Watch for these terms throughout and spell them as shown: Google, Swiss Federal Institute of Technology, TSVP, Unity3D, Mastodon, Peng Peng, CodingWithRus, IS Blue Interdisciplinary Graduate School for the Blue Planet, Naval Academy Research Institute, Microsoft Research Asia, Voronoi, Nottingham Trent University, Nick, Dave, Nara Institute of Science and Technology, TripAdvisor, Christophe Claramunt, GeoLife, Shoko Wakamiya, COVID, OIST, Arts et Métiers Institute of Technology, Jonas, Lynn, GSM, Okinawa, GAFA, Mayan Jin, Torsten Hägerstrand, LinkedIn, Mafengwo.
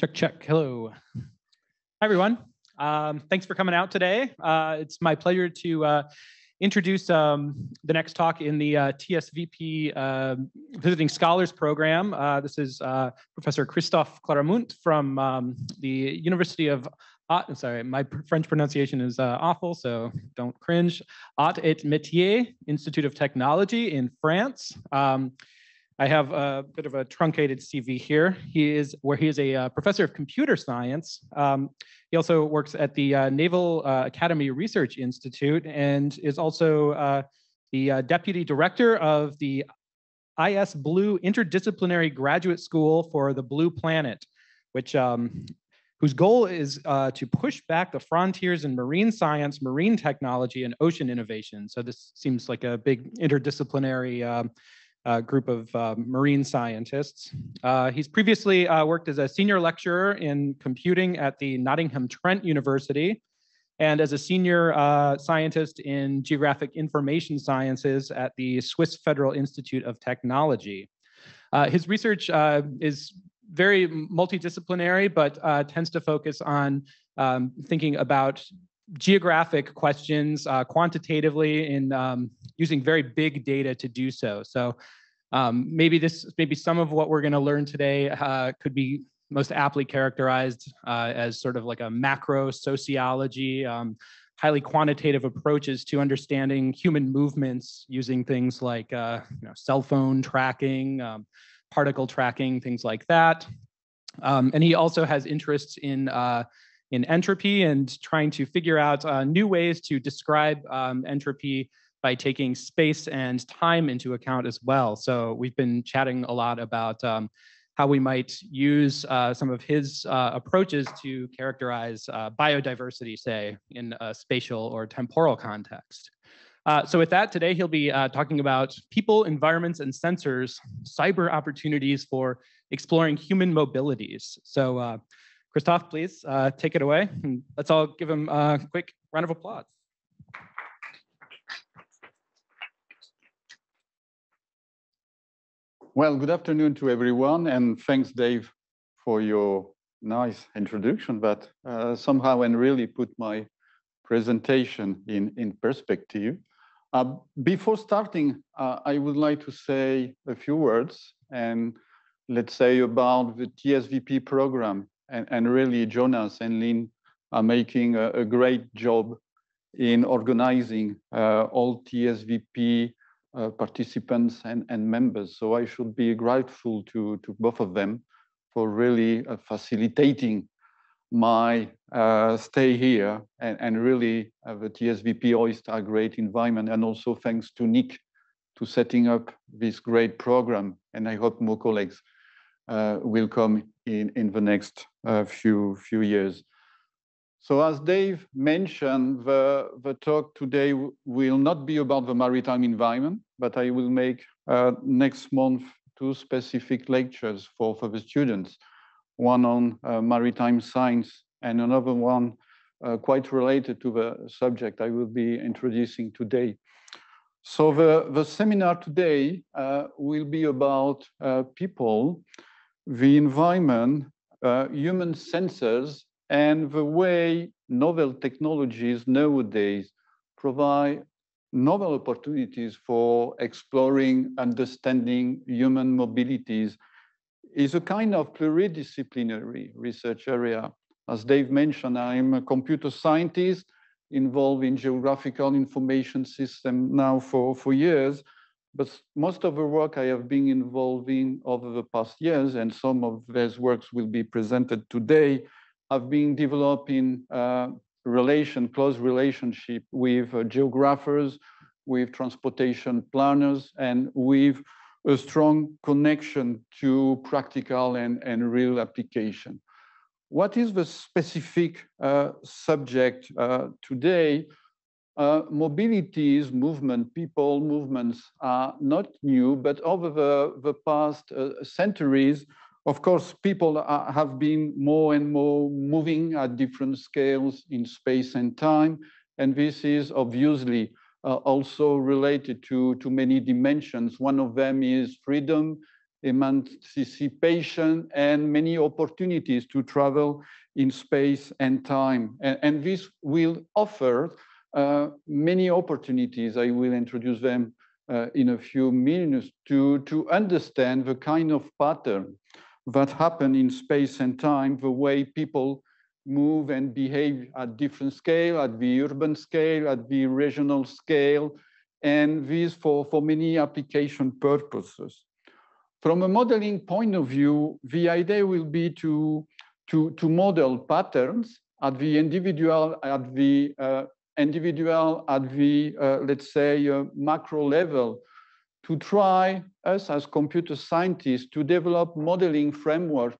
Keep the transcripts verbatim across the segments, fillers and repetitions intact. Check, check. Hello. Hi, everyone. Um, thanks for coming out today. Uh, it's my pleasure to uh, introduce um, the next talk in the uh, T S V P uh, Visiting Scholars Program. Uh, this is uh, Professor Christophe Claramunt from um, the University of Arts. I'm sorry, my French pronunciation is uh, awful, so don't cringe. Arts et Métiers, Institute of Technology in France. Um, I have a bit of a truncated C V here. He is where he is a uh, professor of computer science. Um, he also works at the uh, Naval uh, Academy Research Institute and is also uh, the uh, deputy director of the I S Blue Interdisciplinary Graduate School for the Blue Planet, which um, whose goal is uh, to push back the frontiers in marine science, marine technology, and ocean innovation. So this seems like a big interdisciplinary um, A group of uh, marine scientists. Uh, he's previously uh, worked as a senior lecturer in computing at the Nottingham Trent University and as a senior uh, scientist in geographic information sciences at the Swiss Federal Institute of Technology. Uh, his research uh, is very multidisciplinary, but uh, tends to focus on um, thinking about geographic questions uh, quantitatively in um, using very big data to do so. So um, maybe this, maybe some of what we're going to learn today uh, could be most aptly characterized uh, as sort of like a macro sociology, um, highly quantitative approaches to understanding human movements using things like uh, you know, cell phone tracking, um, particle tracking, things like that. Um, and he also has interests in uh, in entropy and trying to figure out uh, new ways to describe um, entropy by taking space and time into account as well. So we've been chatting a lot about um, how we might use uh, some of his uh, approaches to characterize uh, biodiversity, say, in a spatial or temporal context. Uh, so with that, today he'll be uh, talking about people, environments, and sensors, cyber opportunities for exploring human mobilities. So. Uh, Christophe, please uh, take it away. And let's all give him a quick round of applause. Well, good afternoon to everyone. And thanks, Dave, for your nice introduction that uh, somehow and really put my presentation in, in perspective. Uh, before starting, uh, I would like to say a few words and let's say about the T S V P program. And, and really, Jonas and Lynn are making a, a great job in organizing uh, all T S V P uh, participants and, and members. So I should be grateful to, to both of them for really uh, facilitating my uh, stay here. And, and really, uh, the T S V P OIST are great environment. And also thanks to Nick to setting up this great program. And I hope more colleagues Uh, will come in, in the next uh, few, few years. So as Dave mentioned, the, the talk today will not be about the maritime environment, but I will make uh, next month two specific lectures for, for the students, one on uh, maritime science and another one uh, quite related to the subject I will be introducing today. So the, the seminar today uh, will be about uh, people, the environment, uh, human sensors, and the way novel technologies nowadays provide novel opportunities for exploring, understanding human mobilities is a kind of pluridisciplinary research area. As Dave mentioned, I'm a computer scientist involved in geographical information system now for, for years. But most of the work I have been involved in over the past years, and some of those works will be presented today, have been developing uh, relation, close relationship with uh, geographers, with transportation planners, and with a strong connection to practical and, and real application. What is the specific uh, subject uh, today? Uh, mobilities, movement, people movements are not new, but over the, the past uh, centuries, of course, people are, have been more and more moving at different scales in space and time. And this is obviously uh, also related to, to many dimensions. One of them is freedom, emancipation and many opportunities to travel in space and time. And, and this will offer uh, many opportunities. I will introduce them uh, in a few minutes to, to understand the kind of pattern that happen in space and time, the way people move and behave at different scale, at the urban scale, at the regional scale, and these for, for many application purposes. From a modeling point of view, the idea will be to, to, to model patterns at the individual, at the uh, individual, at the, uh, let's say, uh, macro level, to try us as computer scientists to develop modeling framework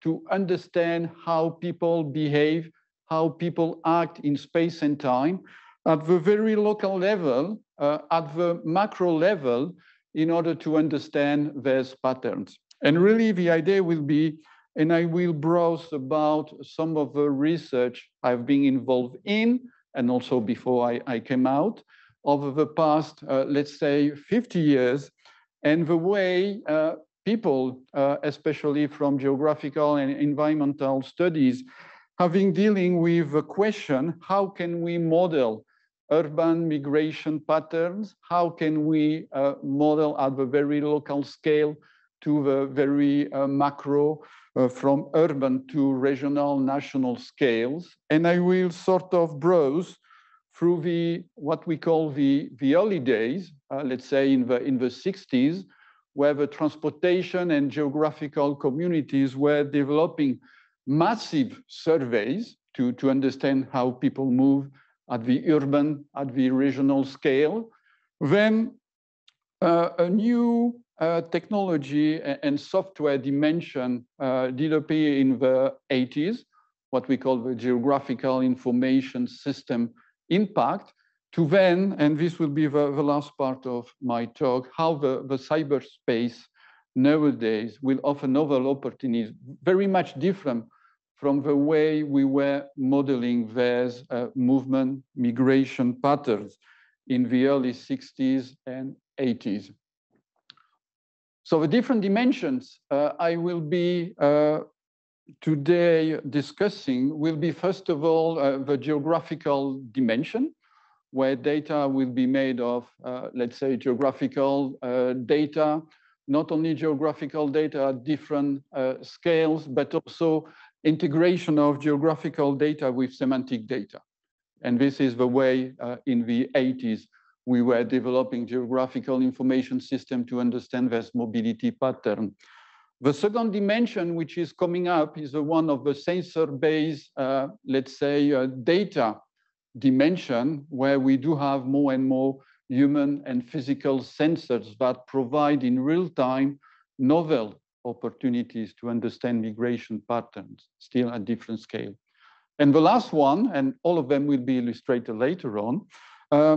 to understand how people behave, how people act in space and time at the very local level, uh, at the macro level, in order to understand these patterns. And really the idea will be, and I will browse about some of the research I've been involved in, and also before I, I came out, over the past, uh, let's say, fifty years, and the way uh, people, uh, especially from geographical and environmental studies, have been dealing with the question, how can we model urban migration patterns? How can we uh, model at the very local scale to the very uh, macro, uh, from urban to regional, national scales? And I will sort of browse through the, what we call the, the early days, uh, let's say in the, in the sixties, where the transportation and geographical communities were developing massive surveys to, to understand how people move at the urban, at the regional scale. Then uh, a new uh, technology and software dimension uh, did appear in the eighties, what we call the geographical information system impact, to then, and this will be the, the last part of my talk, how the, the cyberspace nowadays will offer novel opportunities, very much different from the way we were modeling these uh, movement migration patterns in the early sixties and eighties. So the different dimensions uh, I will be uh, today discussing will be, first of all, uh, the geographical dimension, where data will be made of, uh, let's say, geographical uh, data, not only geographical data at different uh, scales, but also integration of geographical data with semantic data. And this is the way uh, in the eighties we were developing geographical information system to understand this mobility pattern. The second dimension which is coming up is the one of the sensor-based, uh, let's say, uh, data dimension, where we do have more and more human and physical sensors that provide in real time novel opportunities to understand migration patterns, still at different scale. And the last one, and all of them will be illustrated later on, uh,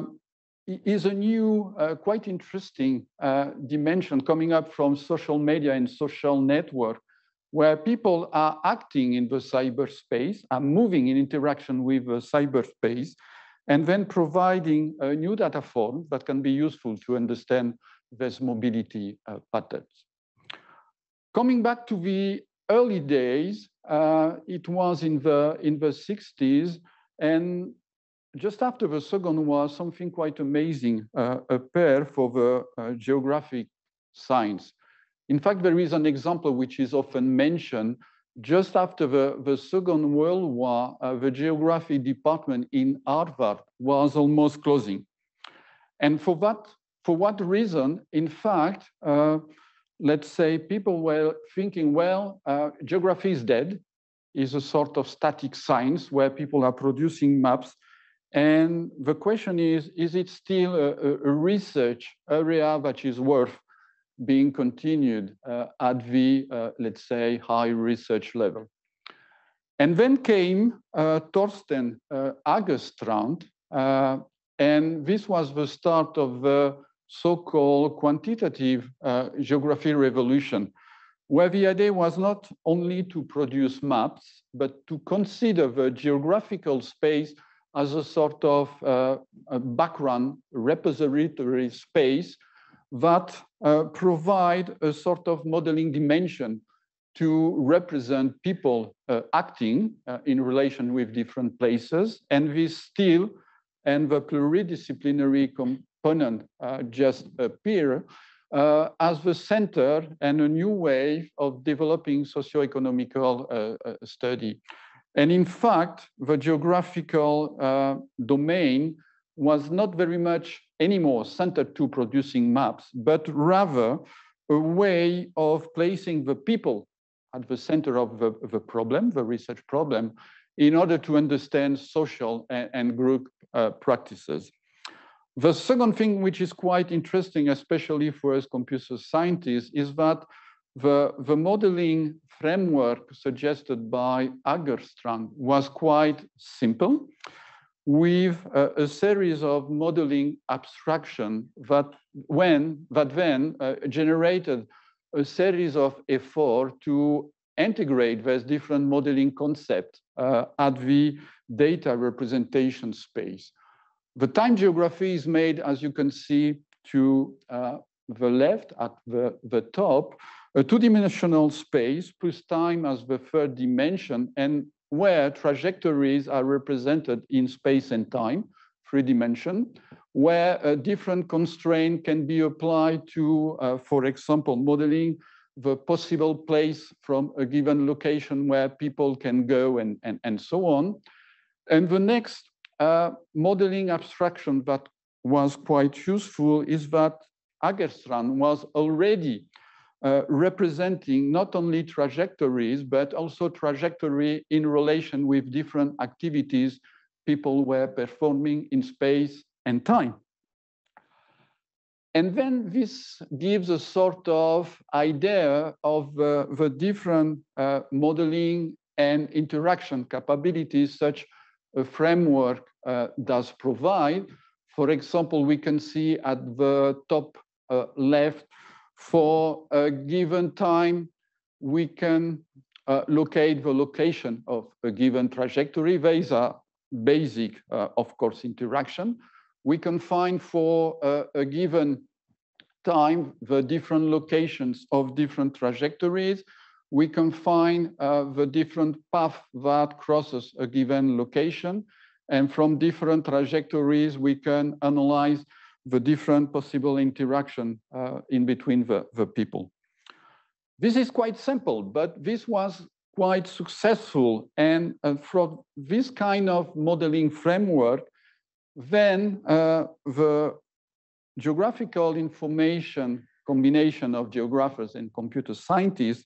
is a new, uh, quite interesting uh, dimension coming up from social media and social network, where people are acting in the cyberspace, are moving in interaction with the cyberspace, and then providing a new data form that can be useful to understand these mobility uh, patterns. Coming back to the early days, uh, it was in the, in the sixties, and just after the Second War, something quite amazing uh, appeared for the uh, geographic science. In fact, there is an example which is often mentioned. Just after the, the Second World War, uh, the geography department in Harvard was almost closing. And for that, for what reason? In fact, uh, let's say people were thinking, well, uh, geography is dead, is a sort of static science where people are producing maps. And the question is, is it still a, a research area that is worth being continued uh, at the, uh, let's say, high research level? And then came uh, Torsten Hägerstrand, uh, uh, and this was the start of the so-called quantitative uh, geography revolution, where the idea was not only to produce maps, but to consider the geographical space as a sort of uh, a background repository space that uh, provide a sort of modeling dimension to represent people uh, acting uh, in relation with different places. And this still and the pluridisciplinary component uh, just appear uh, as the center and a new way of developing socio-economical uh, uh, study. And in fact, the geographical uh, domain was not very much anymore centered to producing maps, but rather a way of placing the people at the center of the, the problem, the research problem, in order to understand social and, and group uh, practices. The second thing which is quite interesting, especially for us computer scientists, is that the, the modeling framework suggested by Hägerstrand was quite simple, with a, a series of modeling abstraction that, when, that then uh, generated a series of efforts to integrate these different modeling concepts uh, at the data representation space. The time geography is made, as you can see, to uh, the left at the, the top, a two-dimensional space plus time as the third dimension, and where trajectories are represented in space and time, three dimension, where a different constraint can be applied to, uh, for example, modeling the possible place from a given location where people can go and, and, and so on. And the next uh, modeling abstraction that was quite useful is that Hägerstrand was already Uh, representing not only trajectories, but also trajectory in relation with different activities people were performing in space and time. And then this gives a sort of idea of uh, the different uh, modeling and interaction capabilities such a framework uh, does provide. For example, we can see at the top uh, left, for a given time, we can uh, locate the location of a given trajectory. These are basic, uh, of course, interaction. We can find for uh, a given time the different locations of different trajectories. We can find uh, the different path that crosses a given location. And from different trajectories, we can analyze the different possible interaction uh, in between the, the people. This is quite simple, but this was quite successful. And uh, from this kind of modeling framework, then uh, the geographical information combination of geographers and computer scientists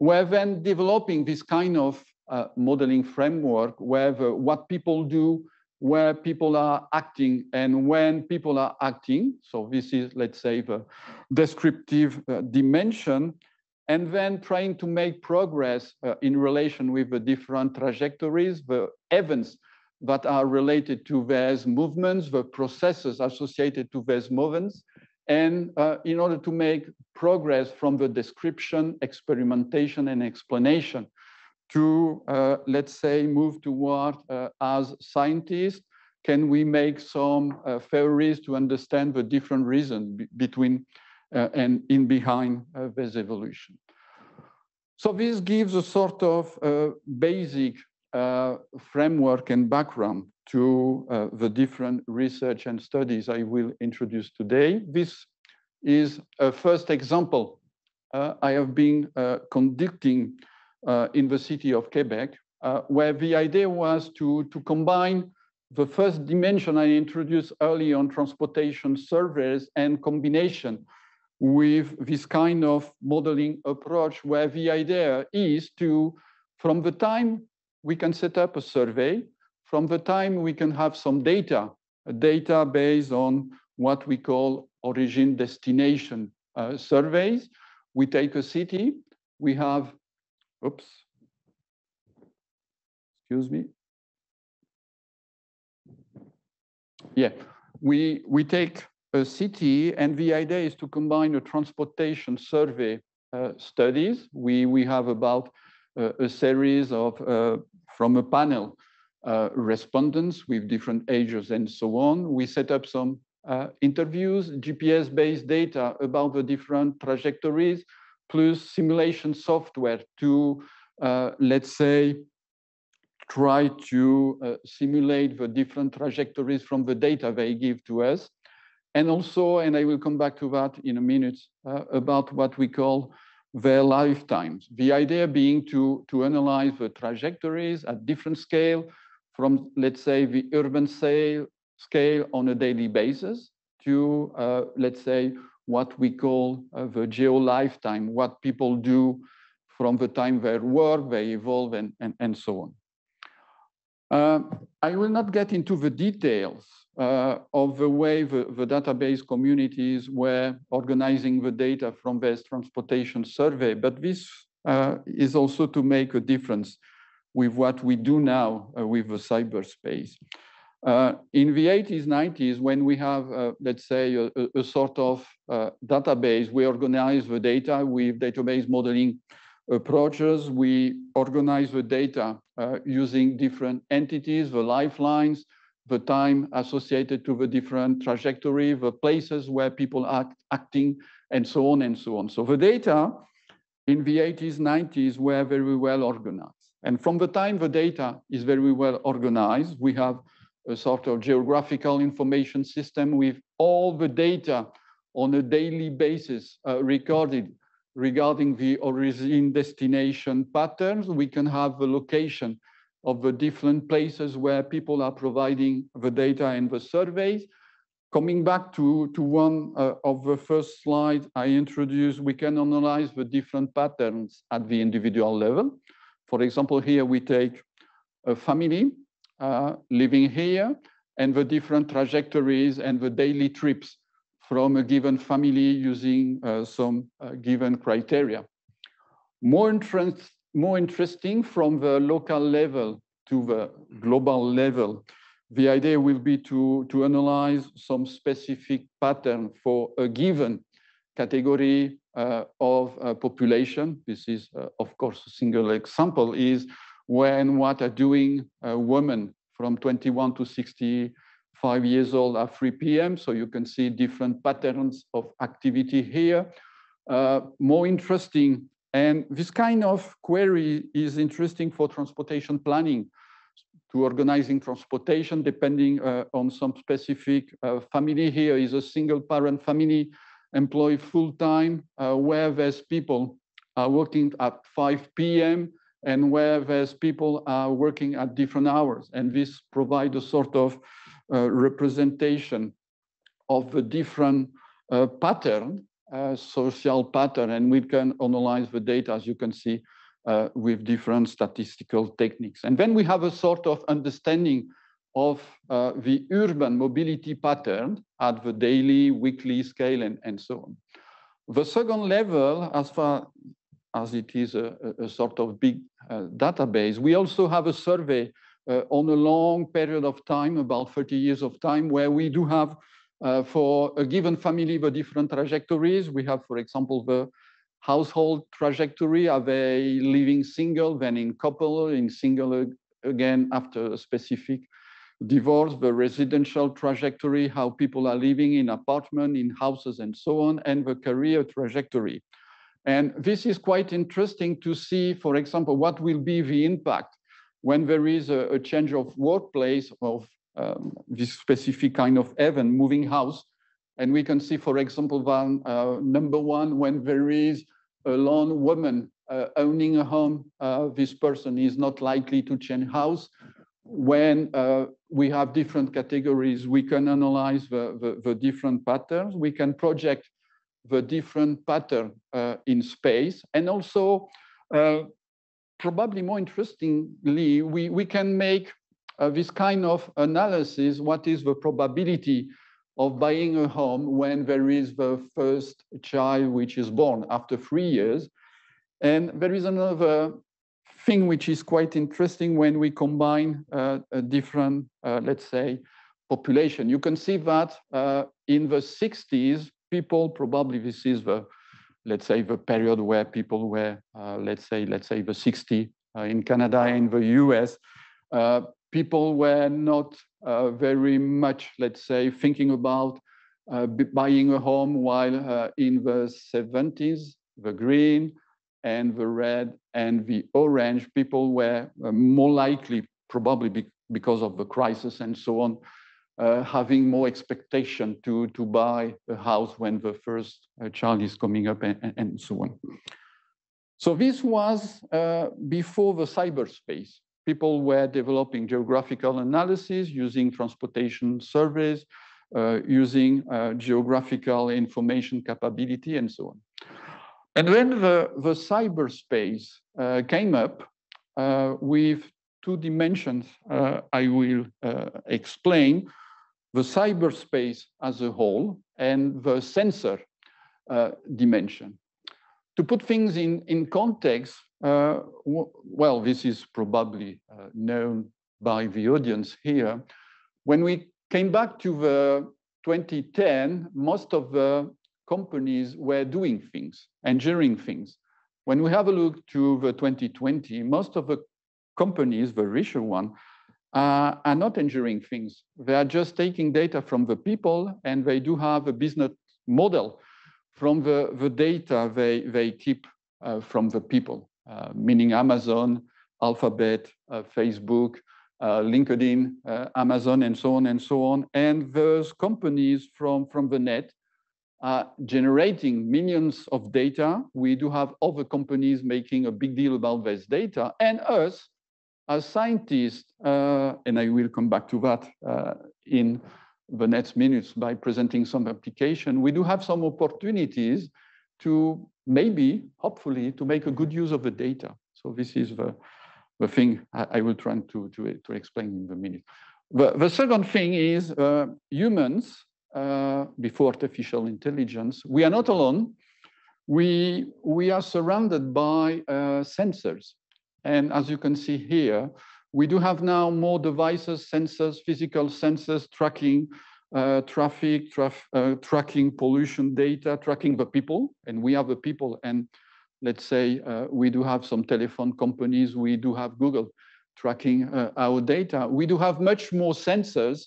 were then developing this kind of uh, modeling framework where the, what people do, where people are acting and when people are acting. So this is, let's say, the descriptive uh, dimension, and then trying to make progress uh, in relation with the different trajectories, the events that are related to these movements, the processes associated to these movements, and uh, in order to make progress from the description, experimentation, and explanation to, uh, let's say, move toward, uh, as scientists, can we make some uh, theories to understand the different reasons be between uh, and in behind uh, this evolution? So this gives a sort of uh, basic uh, framework and background to uh, the different research and studies I will introduce today. This is a first example uh, I have been uh, conducting Uh, in the city of Quebec, uh, where the idea was to, to combine the first dimension I introduced early on, transportation surveys, and combination with this kind of modeling approach, where the idea is to, from the time we can set up a survey, from the time we can have some data, a data based on what we call origin destination uh, surveys. We take a city, we have Oops, excuse me. Yeah, we, we take a city, and the idea is to combine a transportation survey uh, studies. We, we have about uh, a series of, uh, from a panel, uh, respondents with different ages and so on. We set up some uh, interviews, G P S-based data about the different trajectories, plus simulation software to, uh, let's say, try to uh, simulate the different trajectories from the data they give to us. And also, and I will come back to that in a minute, uh, about what we call their lifetimes. The idea being to, to analyze the trajectories at different scale from, let's say, the urban scale, scale on a daily basis to, uh, let's say, what we call uh, the geo-lifetime, what people do from the time they work, they evolve, and, and, and so on. Uh, I will not get into the details uh, of the way the, the database communities were organizing the data from their transportation survey, but this uh, is also to make a difference with what we do now uh, with the cyberspace. Uh, in the eighties, nineties, when we have, uh, let's say, a, a sort of uh, database, we organize the data with database modeling approaches. We organize the data uh, using different entities, the lifelines, the time associated to the different trajectory, the places where people are acting, and so on and so on. So the data in the eighties, nineties were very well organized. And from the time the data is very well organized, we have a sort of geographical information system with all the data on a daily basis uh, recorded regarding the origin destination patterns. We can have the location of the different places where people are providing the data and the surveys. Coming back to, to one uh, of the first slides I introduced, we can analyze the different patterns at the individual level. For example, here we take a family uh, living here and the different trajectories and the daily trips from a given family using uh, some uh, given criteria. More, interest, more interesting from the local level to the global level, the idea will be to, to analyze some specific pattern for a given category uh, of uh, population. This is, uh, of course, a single example is where and what are doing uh, women from twenty-one to sixty-five years old at three P M So you can see different patterns of activity here. Uh, more interesting, and this kind of query is interesting for transportation planning, to organizing transportation depending uh, on some specific uh, family. Here is a single parent family employed full-time, uh, where there's people are working at five P M and where there's people are working at different hours. And this provides a sort of Uh, representation of the different uh, pattern, uh, social pattern, and we can analyze the data, as you can see, uh, with different statistical techniques. And then we have a sort of understanding of uh, the urban mobility pattern at the daily, weekly scale, and, and so on. The second level, as far as it is a, a sort of big uh, database, we also have a survey Uh, on a long period of time, about thirty years of time, where we do have uh, for a given family the different trajectories. We have, for example, the household trajectory. Are they living single, then in couple, in single again after a specific divorce? The residential trajectory, how people are living in apartment, in houses, and so on, and the career trajectory. And this is quite interesting to see, for example, what will be the impact when there is a, a change of workplace of um, this specific kind of event, moving house. And we can see, for example, one, uh, number one, when there is a lone woman uh, owning a home, uh, this person is not likely to change house. When uh, we have different categories, we can analyze the, the, the different patterns. We can project the different pattern uh, in space, and also, uh, probably more interestingly, we, we can make uh, this kind of analysis. What is the probability of buying a home when there is the first child which is born after three years? And there is another thing which is quite interesting when we combine uh, a different, uh, let's say, population. You can see that uh, in the sixties, people probably, this is the let's say the period where people were, uh, let's say, let's say the sixties uh, in Canada and the U S, uh, people were not uh, very much, let's say, thinking about uh, buying a home, while uh, in the seventies, the green and the red and the orange, people were more likely, probably be because of the crisis and so on, uh, having more expectation to, to buy a house when the first uh, child is coming up and, and so on. So this was uh, before the cyberspace. People were developing geographical analysis using transportation surveys, uh, using uh, geographical information capability and so on. And when the, the cyberspace uh, came up uh, with two dimensions, uh, I will uh, explain the cyberspace as a whole and the sensor uh, dimension. To put things in, in context, uh, well, this is probably uh, known by the audience here. When we came back to the twenty ten, most of the companies were doing things, engineering things. When we have a look to the twenty twenty, most of the companies, the richer one, uh, are not engineering things. They are just taking data from the people, and they do have a business model from the, the data they, they keep uh, from the people, uh, meaning Amazon, Alphabet, uh, Facebook, uh, LinkedIn, uh, Amazon, and so on and so on. And those companies from, from the net are generating millions of data. We do have other companies making a big deal about this data. And us, as scientists, uh, and I will come back to that uh, in the next minutes by presenting some application, we do have some opportunities to maybe, hopefully, to make a good use of the data. So this is the, the thing I will try to, to, to explain in the minute. The, the second thing is uh, humans, uh, before artificial intelligence, we are not alone. We, we are surrounded by uh, sensors. And as you can see here, we do have now more devices, sensors, physical sensors, tracking uh, traffic, traf uh, tracking pollution data, tracking the people, and we have the people. And let's say uh, we do have some telephone companies, we do have Google tracking uh, our data. We do have much more sensors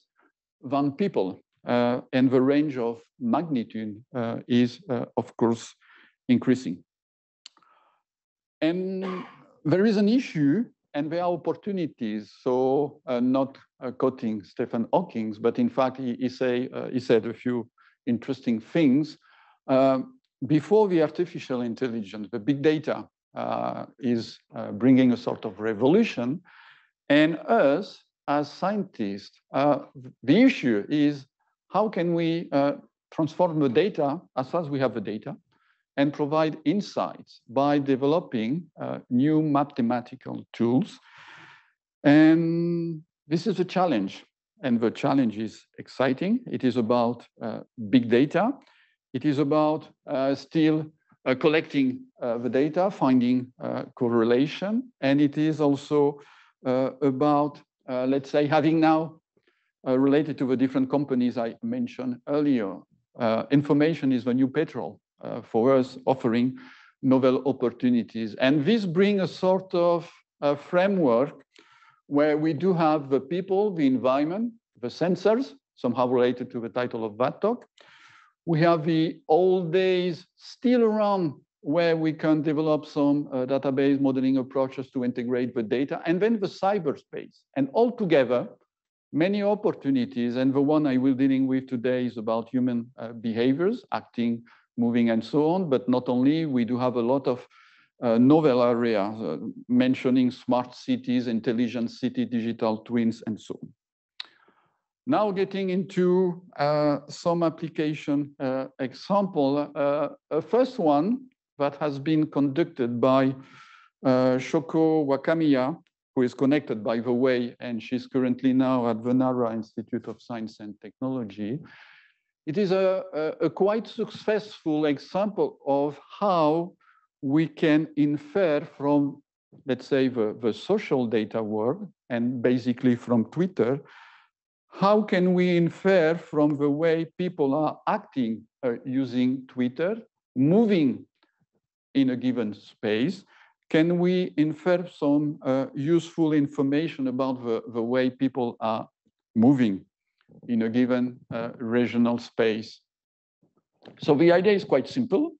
than people, uh, and the range of magnitude uh, is, uh, of course, increasing. And there is an issue. And there are opportunities. So uh, not uh, quoting Stephen Hawking, but in fact, he, he, say, uh, he said a few interesting things. Uh, before the artificial intelligence, the big data uh, is uh, bringing a sort of revolution. And us, as scientists, uh, the issue is how can we uh, transform the data as far as we have the data, and provide insights by developing uh, new mathematical tools. And this is a challenge, and the challenge is exciting. It is about uh, big data. It is about uh, still uh, collecting uh, the data, finding uh, correlation. And it is also uh, about, uh, let's say, having now uh, related to the different companies I mentioned earlier, uh, information is the new petrol. Uh, for us, offering novel opportunities. And this brings a sort of a framework where we do have the people, the environment, the sensors, somehow related to the title of that talk. We have the old days still around where we can develop some uh, database modeling approaches to integrate the data, and then the cyberspace. And altogether, many opportunities. And the one I will be dealing with today is about human uh, behaviors, acting, moving and so on, but not only, we do have a lot of uh, novel areas, uh, mentioning smart cities, intelligent city, digital twins, and so on. Now getting into uh, some application uh, example. Uh, a first one that has been conducted by uh, Shoko Wakamiya, who is connected by the way, and she's currently now at the Nara Institute of Science and Technology. It is a, a, a quite successful example of how we can infer from, let's say, the, the social data world, and basically from Twitter, how can we infer from the way people are acting uh, using Twitter, moving in a given space, can we infer some uh, useful information about the, the way people are moving in a given uh, regional space, So the idea is quite simple.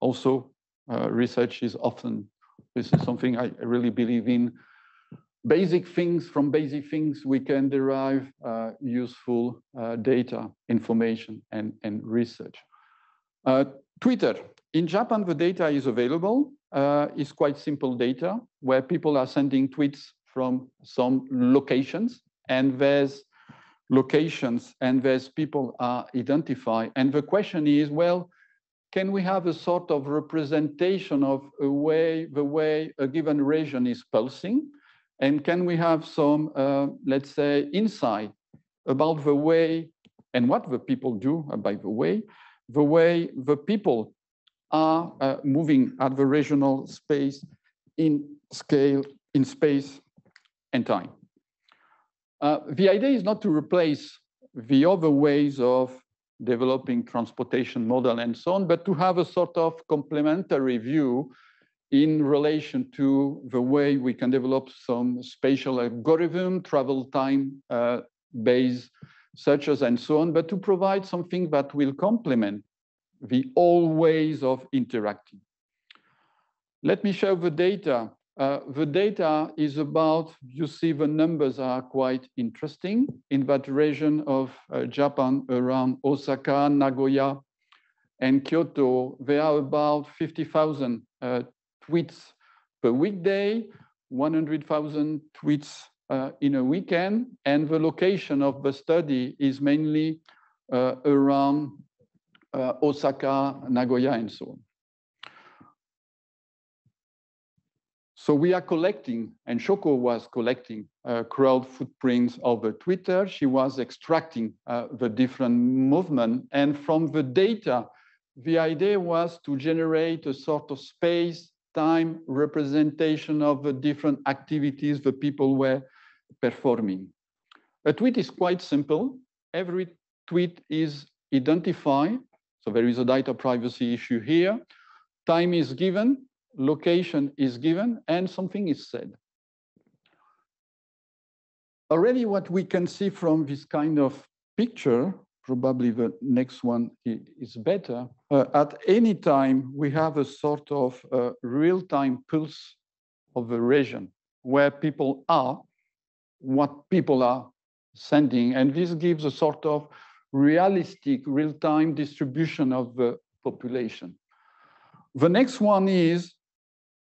Also, uh, research is often, this is something I really believe in. Basic things, from basic things, we can derive uh, useful uh, data, information, and, and research. Uh, Twitter. In Japan, the data is available. Uh, it's quite simple data where people are sending tweets from some locations, and there's locations and there's people are identified. And the question is, well, can we have a sort of representation of a way, the way a given region is pulsing? And can we have some, uh, let's say, insight about the way and what the people do, uh, by the way, the way the people are uh, moving at the regional space in scale, in space and time. Uh, the idea is not to replace the other ways of developing transportation model and so on, but to have a sort of complementary view in relation to the way we can develop some spatial algorithm, travel time uh, base, such as and so on, but to provide something that will complement the old ways of interacting. Let me show the data. Uh, the data is about, you see the numbers are quite interesting in that region of uh, Japan around Osaka, Nagoya, and Kyoto. There are about fifty thousand uh, tweets per weekday, one hundred thousand tweets uh, in a weekend, and the location of the study is mainly uh, around uh, Osaka, Nagoya, and so on. So we are collecting, and Shoko was collecting uh, crowd footprints over Twitter. She was extracting uh, the different movement. And from the data, the idea was to generate a sort of space-time representation of the different activities the people were performing. A tweet is quite simple. Every tweet is identified. So there is a data privacy issue here. Time is given. Location is given and something is said. Already what we can see from this kind of picture, probably the next one is better. Uh, at any time, we have a sort of uh, real-time pulse of the region where people are, what people are sending. And this gives a sort of realistic real-time distribution of the population. The next one is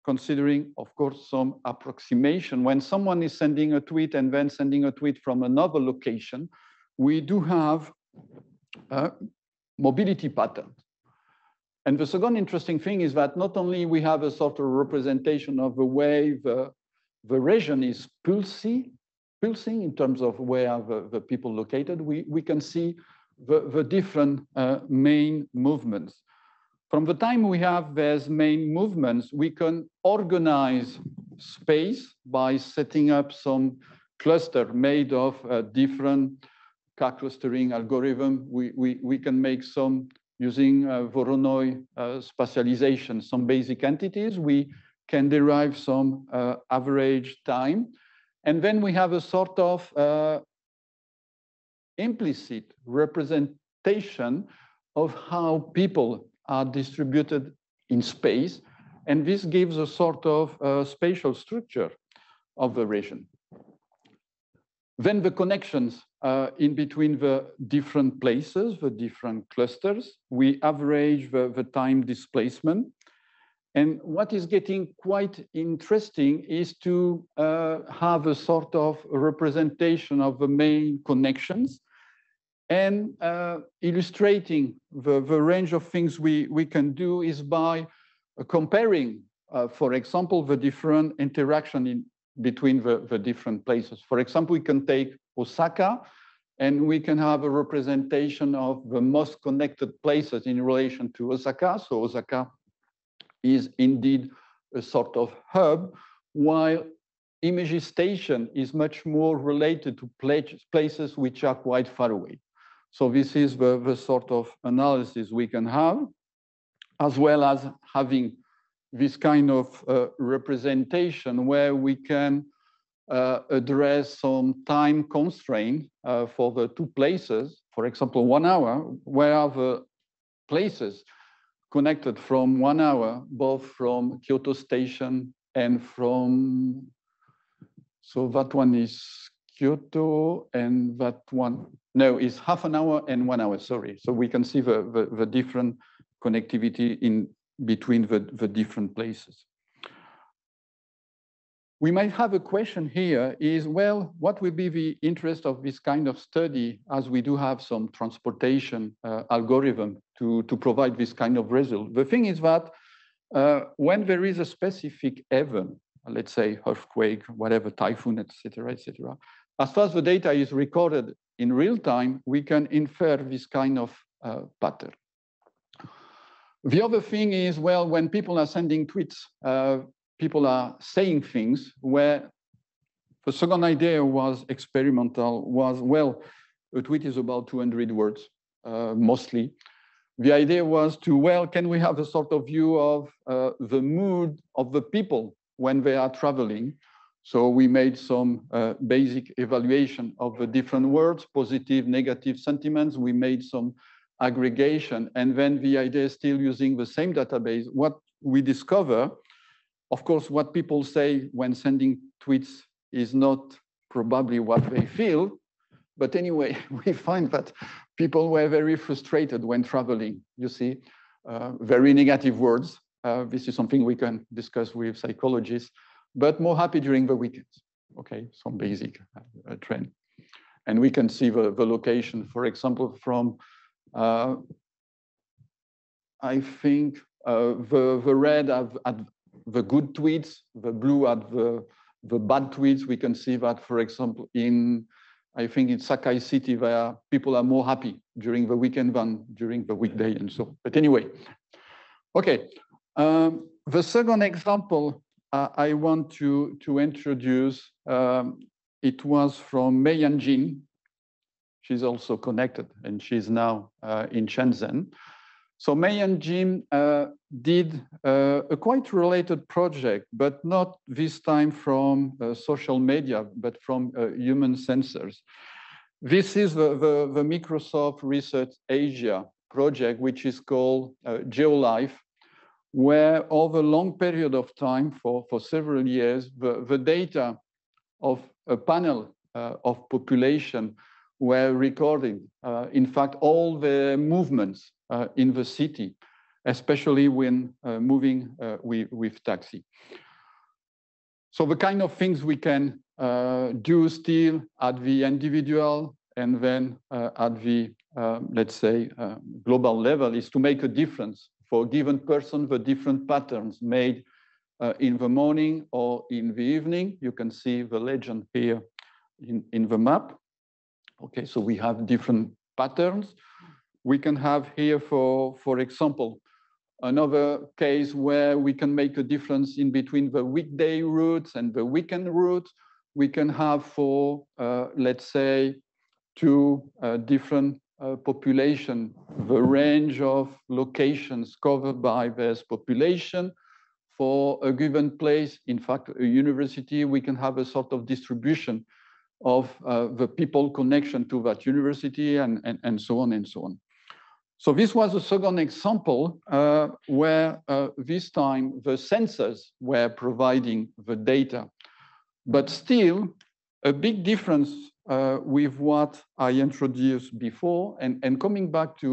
considering, of course, some approximation. When someone is sending a tweet and then sending a tweet from another location, we do have a mobility pattern. And the second interesting thing is that not only we have a sort of representation of the way the, the region is pulsing, pulsing in terms of where the, the people located, we, we can see the, the different uh, main movements. From the time we have these main movements, we can organize space by setting up some cluster made of uh, different car clustering algorithm. We, we, we can make some using uh, Voronoi uh, spatialization, some basic entities. We can derive some uh, average time. And then we have a sort of uh, implicit representation of how people are distributed in space, and this gives a sort of uh, spatial structure of the region. Then the connections uh, in between the different places, the different clusters, we average the, the time displacement. And what is getting quite interesting is to uh, have a sort of representation of the main connections and uh, illustrating the, the range of things we, we can do is by comparing, uh, for example, the different interaction in between the, the different places. For example, we can take Osaka and we can have a representation of the most connected places in relation to Osaka. So Osaka is indeed a sort of hub, while Image Station is much more related to places which are quite far away. So this is the, the sort of analysis we can have, as well as having this kind of uh, representation where we can uh, address some time constraint uh, for the two places. For example, one hour, where the places connected from one hour, both from Kyoto Station and from, so that one is Kyoto and that one, no, it's half an hour and one hour, sorry. So we can see the, the, the different connectivity in between the, the different places. We might have a question here is, well, what would be the interest of this kind of study, as we do have some transportation uh, algorithm to, to provide this kind of result? The thing is that uh, when there is a specific event, let's say earthquake, whatever, typhoon, et cetera, et cetera, as far as the data is recorded in real time, we can infer this kind of uh, pattern. The other thing is, well, when people are sending tweets, uh, people are saying things where the second idea was experimental, was, well, a tweet is about two hundred words, uh, mostly. The idea was to, well, can we have a sort of view of uh, the mood of the people when they are traveling? So we made some uh, basic evaluation of the different words, positive, negative sentiments. We made some aggregation. And then the idea is still using the same database. What we discover, of course, what people say when sending tweets is not probably what they feel. But anyway, we find that people were very frustrated when traveling. You see, uh, very negative words. Uh, this is something we can discuss with psychologists, but more happy during the weekends. Okay, some basic uh, trend. And we can see the, the location, for example, from, uh, I think, uh, the, the red have, have the good tweets, the blue at the, the bad tweets. We can see that, for example, in, I think in Sakai City, where people are more happy during the weekend than during the weekday and so. But anyway, okay. Um, the second example uh, I want to, to introduce, um, it was from Mayan Jin. She's also connected and she's now uh, in Shenzhen. So Mayan Jin uh, did uh, a quite related project, but not this time from uh, social media, but from uh, human sensors. This is the, the, the Microsoft Research Asia project, which is called uh, GeoLife, where over a long period of time, for, for several years, the, the data of a panel uh, of population were recorded, uh, in fact, all the movements uh, in the city, especially when uh, moving uh, with, with taxi. So the kind of things we can uh, do still at the individual and then uh, at the, uh, let's say, uh, global level is to make a difference. For a given person, the different patterns made uh, in the morning or in the evening. You can see the legend here in, in the map. Okay, so we have different patterns. We can have here, for, for example, another case where we can make a difference in between the weekday routes and the weekend routes. We can have for, uh, let's say, two uh, different Uh, population, the range of locations covered by this population. For a given place, in fact, a university, we can have a sort of distribution of uh, the people connection to that university and, and, and so on and so on. So this was a second example uh, where uh, this time the sensors were providing the data, but still a big difference Uh, with what I introduced before, and, and coming back to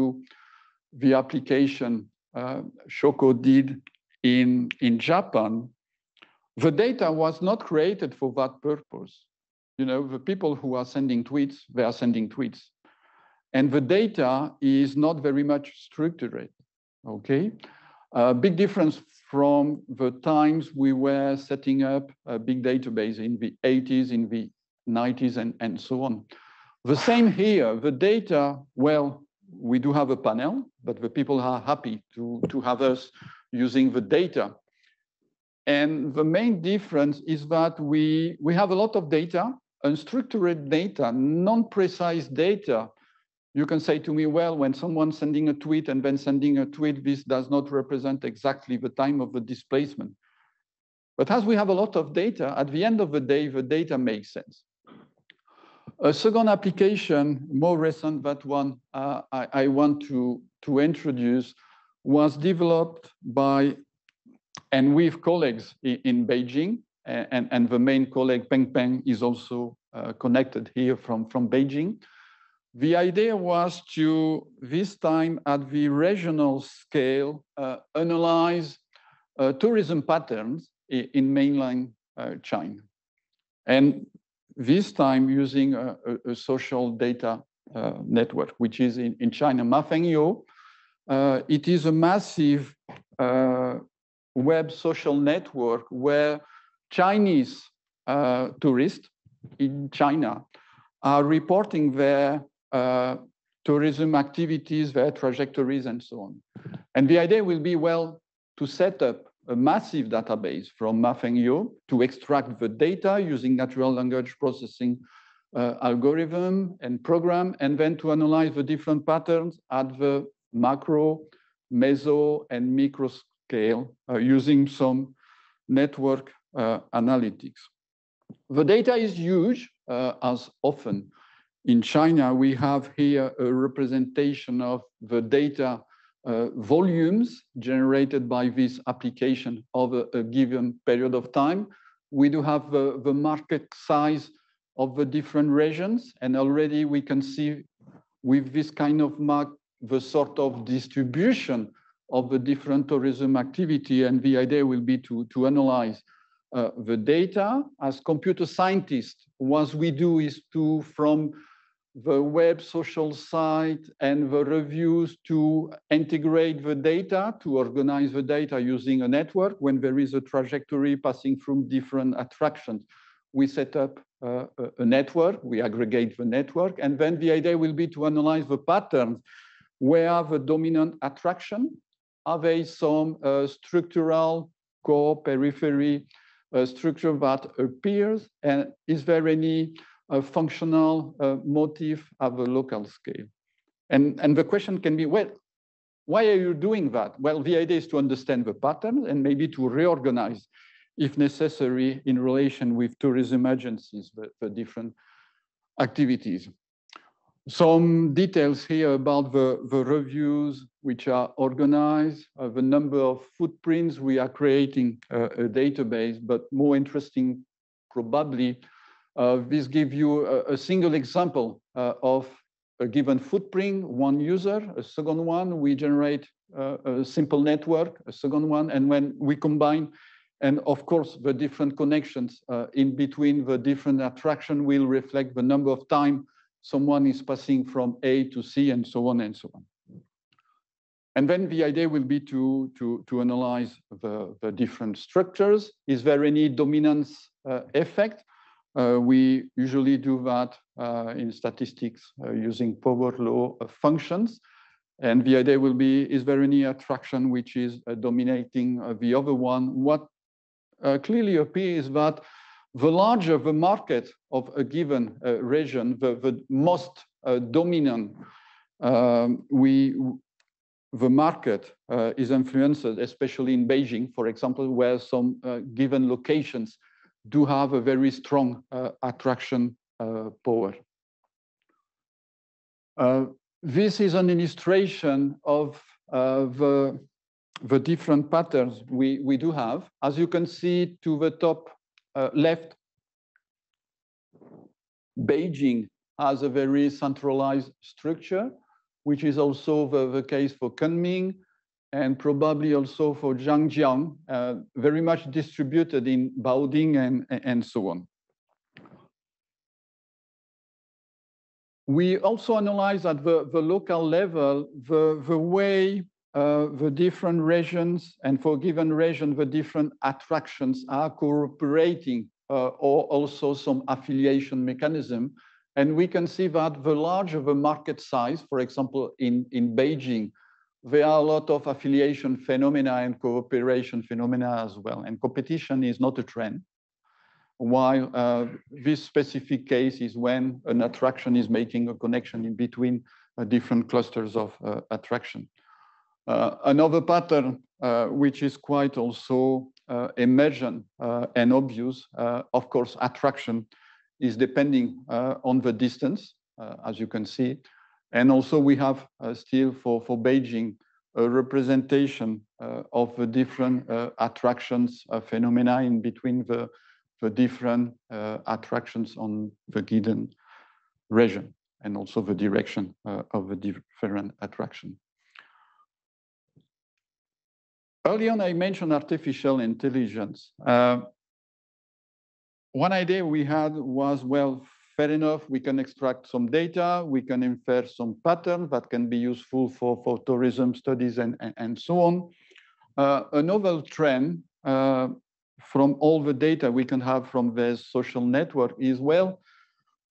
the application uh, Shoko did in, in Japan, the data was not created for that purpose. You know, the people who are sending tweets, they are sending tweets. And the data is not very much structured, okay? Uh, big difference from the times we were setting up a big database in the eighties, in the nineties and, and so on. The same here, the data, well, we do have a panel, but the people are happy to, to have us using the data. And the main difference is that we, we have a lot of data, unstructured data, non-precise data. You can say to me, well, when someone's sending a tweet and then sending a tweet, this does not represent exactly the time of the displacement. But as we have a lot of data, at the end of the day, the data makes sense. A second application, more recent, that one uh, I, I want to, to introduce was developed by, and with colleagues in, in Beijing, and, and the main colleague, Peng Peng, is also uh, connected here from, from Beijing. The idea was to, this time at the regional scale, uh, analyze uh, tourism patterns in, in mainland uh, China. And this time using a, a, a social data uh, network, which is in, in China, Mafengwo. Uh, it is a massive uh, web social network where Chinese uh, tourists in China are reporting their uh, tourism activities, their trajectories, and so on. And the idea will be, well, to set up a massive database from Mafengwo to extract the data using natural language processing uh, algorithm and program, and then to analyze the different patterns at the macro, meso, and micro scale uh, using some network uh, analytics. The data is huge, uh, as often in China. We have here a representation of the data Uh, volumes generated by this application over a given period of time. We do have uh, the market size of the different regions, and already we can see with this kind of mark the sort of distribution of the different tourism activity, and the idea will be to, to analyze uh, the data. As computer scientists, what we do is to, from the web social site and the reviews, to integrate the data, to organize the data using a network. When there is a trajectory passing through different attractions, we set up uh, a network, we aggregate the network, and then the idea will be to analyze the patterns. Where are the dominant attraction? Are there some uh, structural core periphery uh, structure that appears? And is there any a functional uh, motif at the local scale? And, and the question can be, well, why are you doing that? Well, the idea is to understand the pattern and maybe to reorganize, if necessary, in relation with tourism agencies, the, the different activities. Some details here about the, the reviews which are organized, uh, the number of footprints. We are creating a, a database, but more interesting probably, Uh, this gives you a, a single example uh, of a given footprint, one user, a second one, we generate uh, a simple network, a second one, and when we combine, and of course, the different connections uh, in between the different attraction will reflect the number of time someone is passing from A to C, and so on and so on. And then the idea will be to, to, to analyze the, the different structures. Is there any dominance uh, effect? Uh, we usually do that uh, in statistics uh, using power law of functions. And the idea will be, is there any attraction which is uh, dominating uh, the other one? What uh, clearly appears is that the larger the market of a given uh, region, the, the most uh, dominant, um, we, the market uh, is influenced, especially in Beijing, for example, where some uh, given locations do have a very strong uh, attraction uh, power. Uh, this is an illustration of uh, the, the different patterns we, we do have. As you can see to the top uh, left, Beijing has a very centralized structure, which is also the, the case for Kunming, and probably also for Zhangjiang, uh, very much distributed in Baoding and, and so on. We also analyze at the, the local level the, the way uh, the different regions, and for a given region, the different attractions are cooperating uh, or also some affiliation mechanism. And we can see that the larger the market size, for example, in, in Beijing, there are a lot of affiliation phenomena and cooperation phenomena as well. And competition is not a trend, while uh, this specific case is when an attraction is making a connection in between uh, different clusters of uh, attraction. Uh, another pattern, uh, which is quite also uh, emergent uh, and obvious, uh, of course, attraction is depending uh, on the distance, uh, as you can see. And also we have uh, still for, for Beijing a representation uh, of the different uh, attractions uh, phenomena in between the, the different uh, attractions on the given region, and also the direction uh, of the different attraction. Early on, I mentioned artificial intelligence. Uh, one idea we had was, well, fair enough, we can extract some data, we can infer some pattern that can be useful for, for tourism studies and, and, and so on. Uh, a novel trend uh, from all the data we can have from this social network is, well,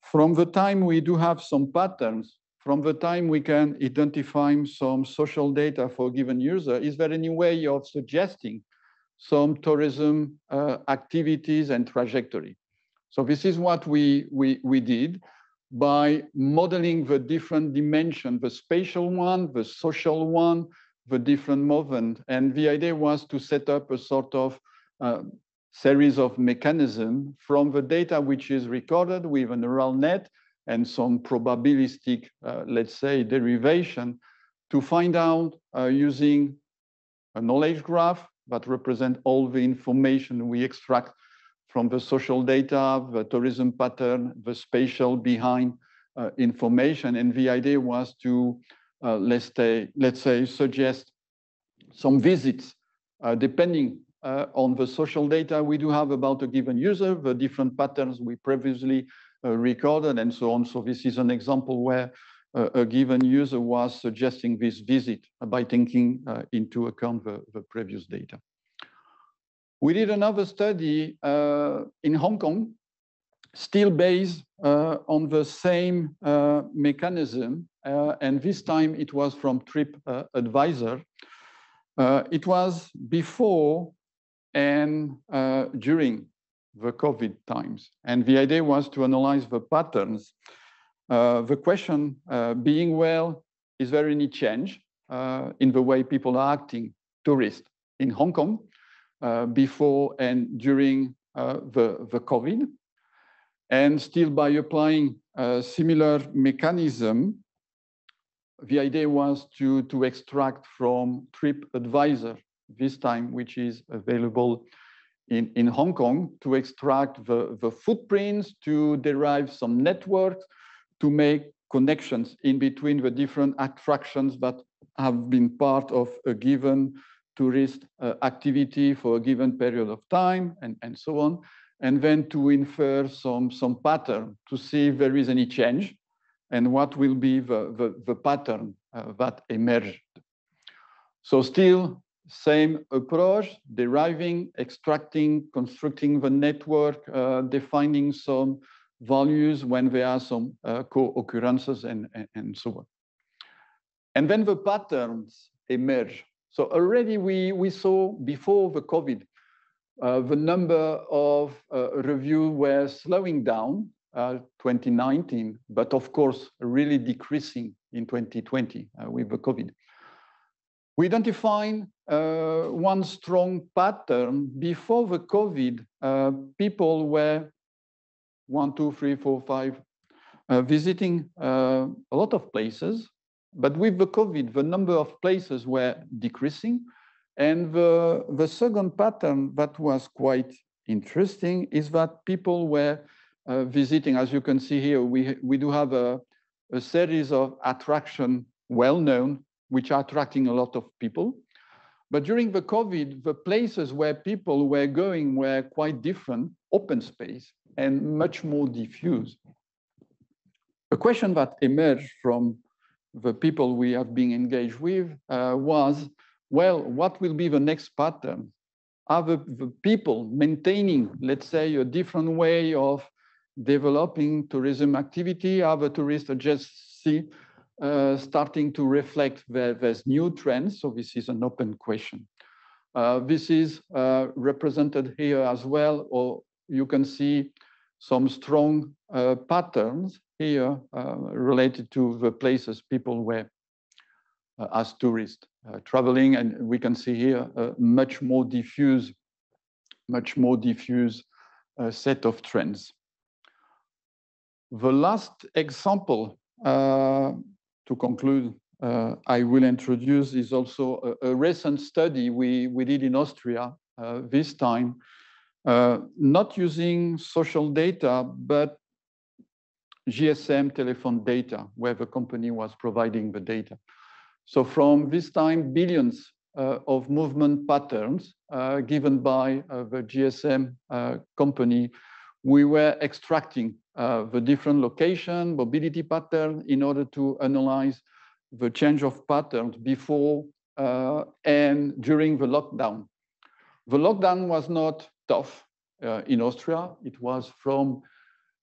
from the time we do have some patterns, from the time we can identify some social data for a given user, is there any way of suggesting some tourism uh, activities and trajectory? So this is what we, we, we did by modeling the different dimensions, the spatial one, the social one, the different movement. And the idea was to set up a sort of uh, series of mechanisms from the data which is recorded with a neural net and some probabilistic, uh, let's say, derivation to find out uh, using a knowledge graph that represents all the information we extract from the social data, the tourism pattern, the spatial behind uh, information. And the idea was to, uh, let's, say, let's say, suggest some visits uh, depending uh, on the social data we do have about a given user, the different patterns we previously Uh, recorded and so on. So this is an example where uh, a given user was suggesting this visit by taking uh, into account the, the previous data. We did another study uh, in Hong Kong, still based uh, on the same uh, mechanism. Uh, and this time it was from TripAdvisor. Uh, uh, it was before and uh, during the COVID times. And the idea was to analyze the patterns. Uh, the question uh, being, well, is there any change uh, in the way people are acting, tourists in Hong Kong, uh, before and during uh, the, the COVID? And still by applying a similar mechanism, the idea was to, to extract from TripAdvisor, this time, which is available In, in Hong Kong, to extract the, the footprints, to derive some networks, to make connections in between the different attractions that have been part of a given tourist uh, activity for a given period of time, and, and so on. And then to infer some, some pattern to see if there is any change and what will be the, the, the pattern uh, that emerged. So still, same approach, deriving, extracting, constructing the network, uh, defining some values when there are some uh, co-occurrences and, and, and so on. And then the patterns emerge. So already we, we saw before the COVID, uh, the number of uh, reviews were slowing down uh, twenty nineteen, but of course, really decreasing in twenty twenty uh, with the COVID. We identified uh, one strong pattern. Before the COVID, uh, people were one, two, three, four, five, uh, visiting uh, a lot of places. But with the COVID, the number of places were decreasing. And the, the second pattern that was quite interesting is that people were uh, visiting. As you can see here, we, we do have a, a series of attractions well-known, which are attracting a lot of people. But during the COVID, the places where people were going were quite different, open space, and much more diffuse. A question that emerged from the people we have been engaged with uh, was, well, what will be the next pattern? Are the, the people maintaining, let's say, a different way of developing tourism activity? Are the tourists just see Uh, starting to reflect where there's new trends? So this is an open question. Uh, this is uh, represented here as well, or you can see some strong uh, patterns here uh, related to the places people were uh, as tourists uh, traveling. And we can see here a much more diffuse, much more diffuse uh, set of trends. The last example, uh, to conclude, uh, I will introduce is also a, a recent study we, we did in Austria, uh, this time, uh, not using social data, but G S M telephone data, where the company was providing the data. So from this time, billions uh, of movement patterns uh, given by uh, the G S M uh, company, we were extracting uh, the different location, mobility pattern in order to analyze the change of patterns before uh, and during the lockdown. The lockdown was not tough uh, in Austria. It was from,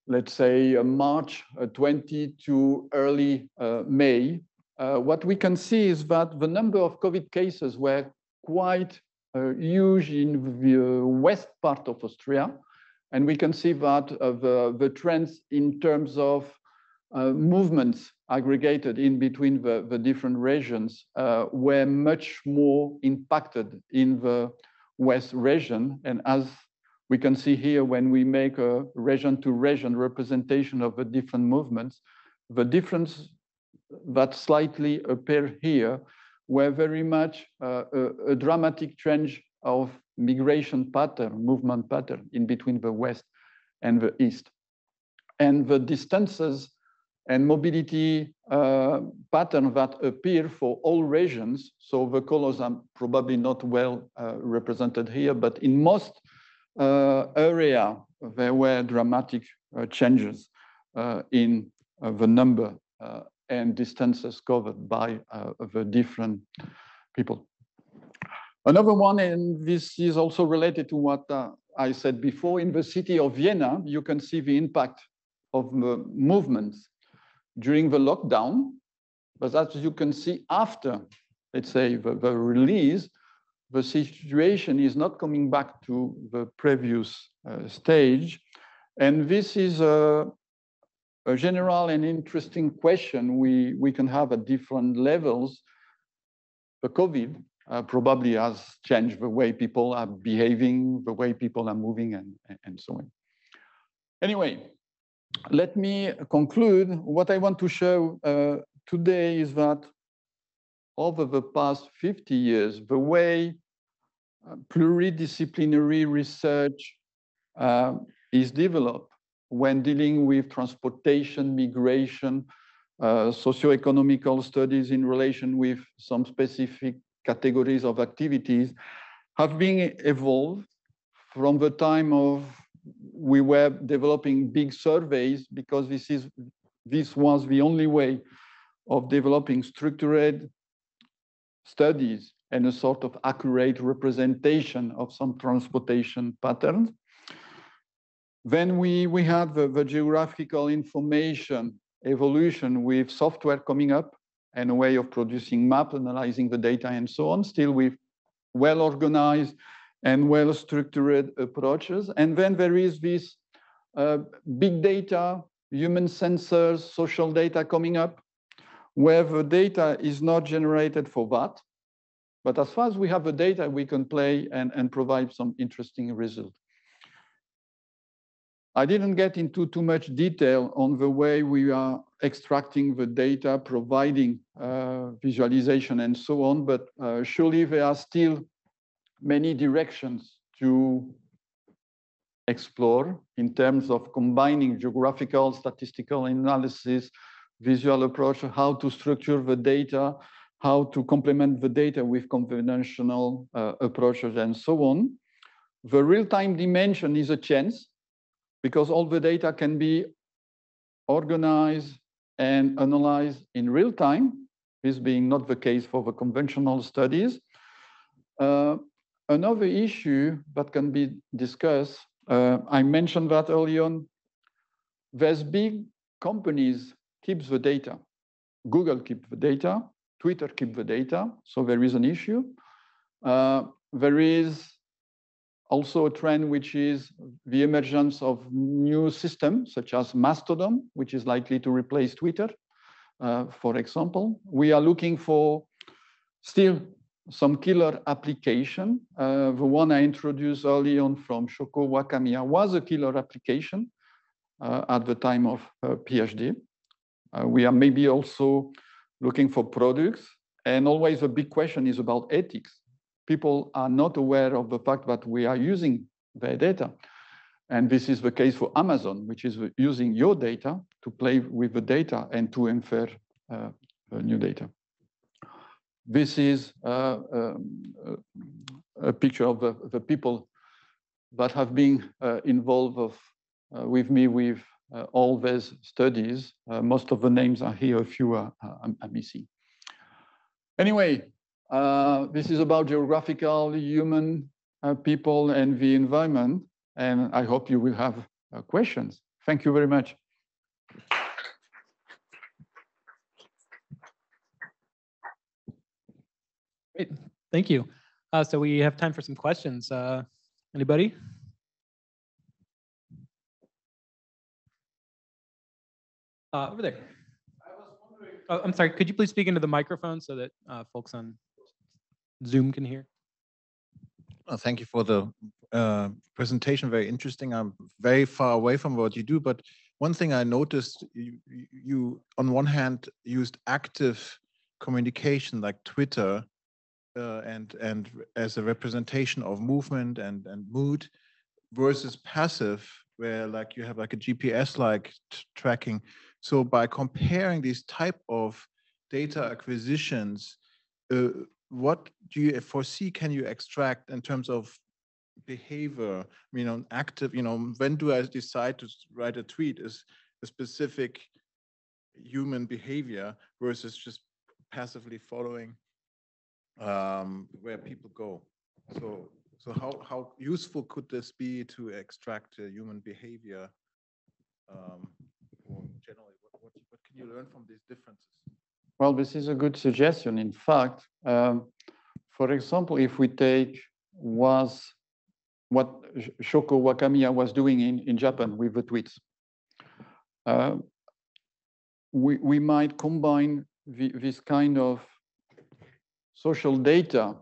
let's say, uh, March twenty to early uh, May. Uh, what we can see is that the number of COVID cases were quite uh, huge in the west part of Austria. And we can see that uh, the, the trends in terms of uh, movements aggregated in between the, the different regions uh, were much more impacted in the west region. And as we can see here, when we make a region to region representation of the different movements, the difference that slightly appear here were very much uh, a, a dramatic change of migration pattern, movement pattern in between the west and the east. And the distances and mobility uh, pattern that appear for all regions, so the colors are probably not well uh, represented here, but in most uh, area, there were dramatic uh, changes uh, in uh, the number uh, and distances covered by uh, the different people. Another one, and this is also related to what uh, I said before, in the city of Vienna, you can see the impact of the movements during the lockdown. But as you can see after, let's say, the, the release, the situation is not coming back to the previous uh, stage. And this is a, a general and interesting question we, we can have at different levels. The COVID Uh, probably has changed the way people are behaving, the way people are moving, and, and so on. Anyway, let me conclude. What I want to show uh, today is that over the past fifty years, the way uh, pluridisciplinary research uh, is developed when dealing with transportation, migration, uh, socio-economical studies in relation with some specific categories of activities have been evolved from the time of we were developing big surveys, because this is this was the only way of developing structured studies and a sort of accurate representation of some transportation patterns. Then we we had the, the geographical information evolution with software coming up, and a way of producing maps, analyzing the data, and so on, still with well-organized and well-structured approaches. And then there is this uh, big data, human sensors, social data coming up, where the data is not generated for that. But as far as we have the data, we can play and, and provide some interesting results. I didn't get into too much detail on the way we are extracting the data, providing uh, visualization, and so on, but uh, surely there are still many directions to explore in terms of combining geographical, statistical analysis, visual approach, how to structure the data, how to complement the data with conventional uh, approaches, and so on. The real-time dimension is a chance, because all the data can be organized and analyzed in real time, this being not the case for the conventional studies. Uh, another issue that can be discussed, uh, I mentioned that early on, there's big companies keep the data. Google keep the data, Twitter keep the data, so there is an issue. Uh, there is also a trend which is the emergence of new systems such as Mastodon, which is likely to replace Twitter, uh, for example. We are looking for still some killer application. Uh, the one I introduced early on from Shoko Wakamiya was a killer application uh, at the time of her PhD. Uh, we are maybe also looking for products. And always a big question is about ethics. People are not aware of the fact that we are using their data. And this is the case for Amazon, which is using your data to play with the data and to infer uh, new data. This is uh, um, a picture of the, the people that have been uh, involved of, uh, with me with uh, all these studies. Uh, most of the names are here, a few are, are, are missing. Anyway, uh, this is about geographical, human, uh, people, and the environment. And I hope you will have uh, questions. Thank you very much. Great, thank you. Uh, so we have time for some questions. Uh, anybody? Uh, over there. I was wondering. Oh, I'm sorry, could you please speak into the microphone so that uh, folks on Zoom can hear? Well, thank you for the uh, presentation, very interesting. I'm very far away from what you do, but one thing I noticed, you, you on one hand used active communication like Twitter uh, and and as a representation of movement and and mood versus passive, where like you have like a G P S like tracking. So by comparing these type of data acquisitions, uh, what do you foresee can you extract in terms of behavior? I mean, on active, you know, when do I decide to write a tweet is a specific human behavior versus just passively following um, where people go. So, so how, how useful could this be to extract uh, human behavior? Um, or generally, what, what, what can you learn from these differences? Well, this is a good suggestion. In fact, um, for example, if we take was what Shoko Wakamiya was doing in, in Japan with the tweets, uh, we, we might combine the, this kind of social data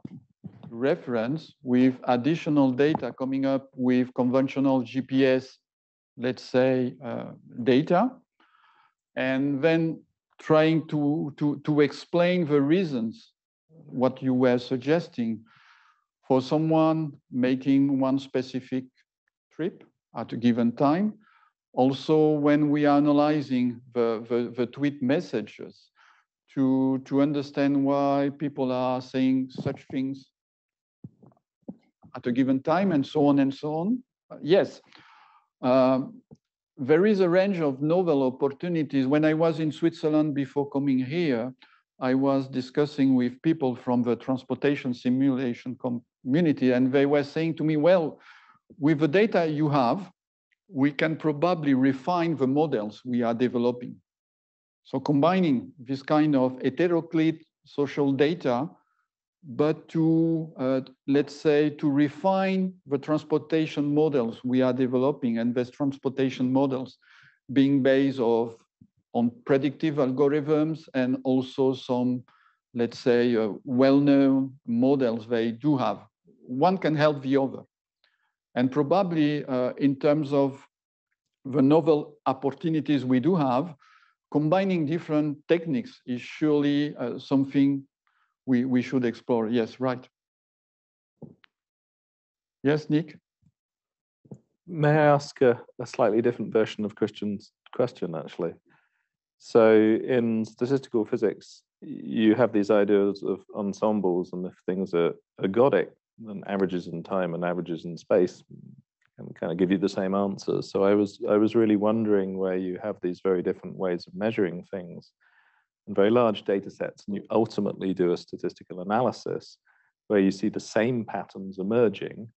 reference with additional data coming up with conventional G P S, let's say, uh, data, and then trying to, to, to explain the reasons, what you were suggesting, for someone making one specific trip at a given time. Also, when we are analyzing the, the, the tweet messages to, to understand why people are saying such things at a given time and so on and so on. Yes. Um, There is a range of novel opportunities. When I was in Switzerland before coming here, I was discussing with people from the transportation simulation community, and they were saying to me, well, with the data you have, we can probably refine the models we are developing. So combining this kind of heteroclete social data, but to, uh, let's say, to refine the transportation models we are developing, and these transportation models being based of, on predictive algorithms and also some, let's say, uh, well-known models they do have. One can help the other. And probably uh, in terms of the novel opportunities we do have, combining different techniques is surely uh, something We, we should explore. Yes, right. Yes, Nick? May I ask a, a slightly different version of Christian's question, actually? So in statistical physics, you have these ideas of ensembles, and if things are ergodic, then averages in time and averages in space can kind of give you the same answer. So I was, I was really wondering where you have these very different ways of measuring things. And very large data sets, and you ultimately do a statistical analysis where you see the same patterns emerging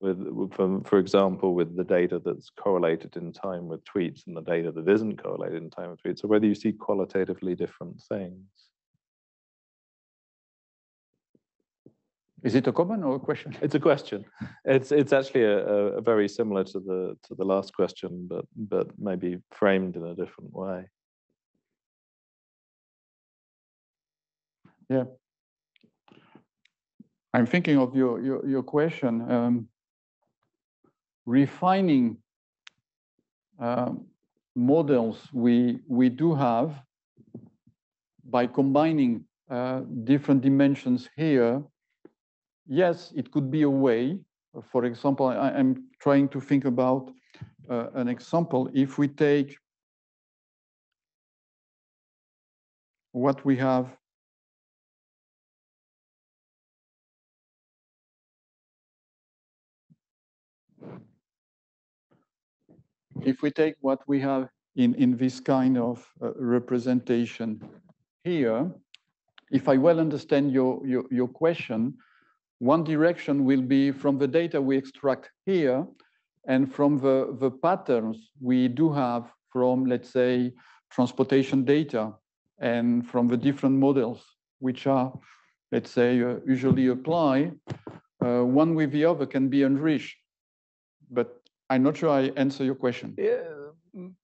with, with from, for example, with the data that's correlated in time with tweets and the data that isn't correlated in time with tweets, or whether you see qualitatively different things. Is it a comment or a question? It's a question. It's it's actually a, a very similar to the to the last question, but but maybe framed in a different way. Yeah, I'm thinking of your your, your question. Um, refining uh, models we we do have by combining uh, different dimensions here, yes, it could be a way. For example, I am trying to think about uh, an example. If we take what we have If we take what we have in, in this kind of uh, representation here, if I well understand your, your, your question, one direction will be from the data we extract here and from the, the patterns we do have from, let's say, transportation data and from the different models, which are, let's say, uh, usually apply, uh, one with the other can be enriched. But I'm not sure I answer your question. Yeah,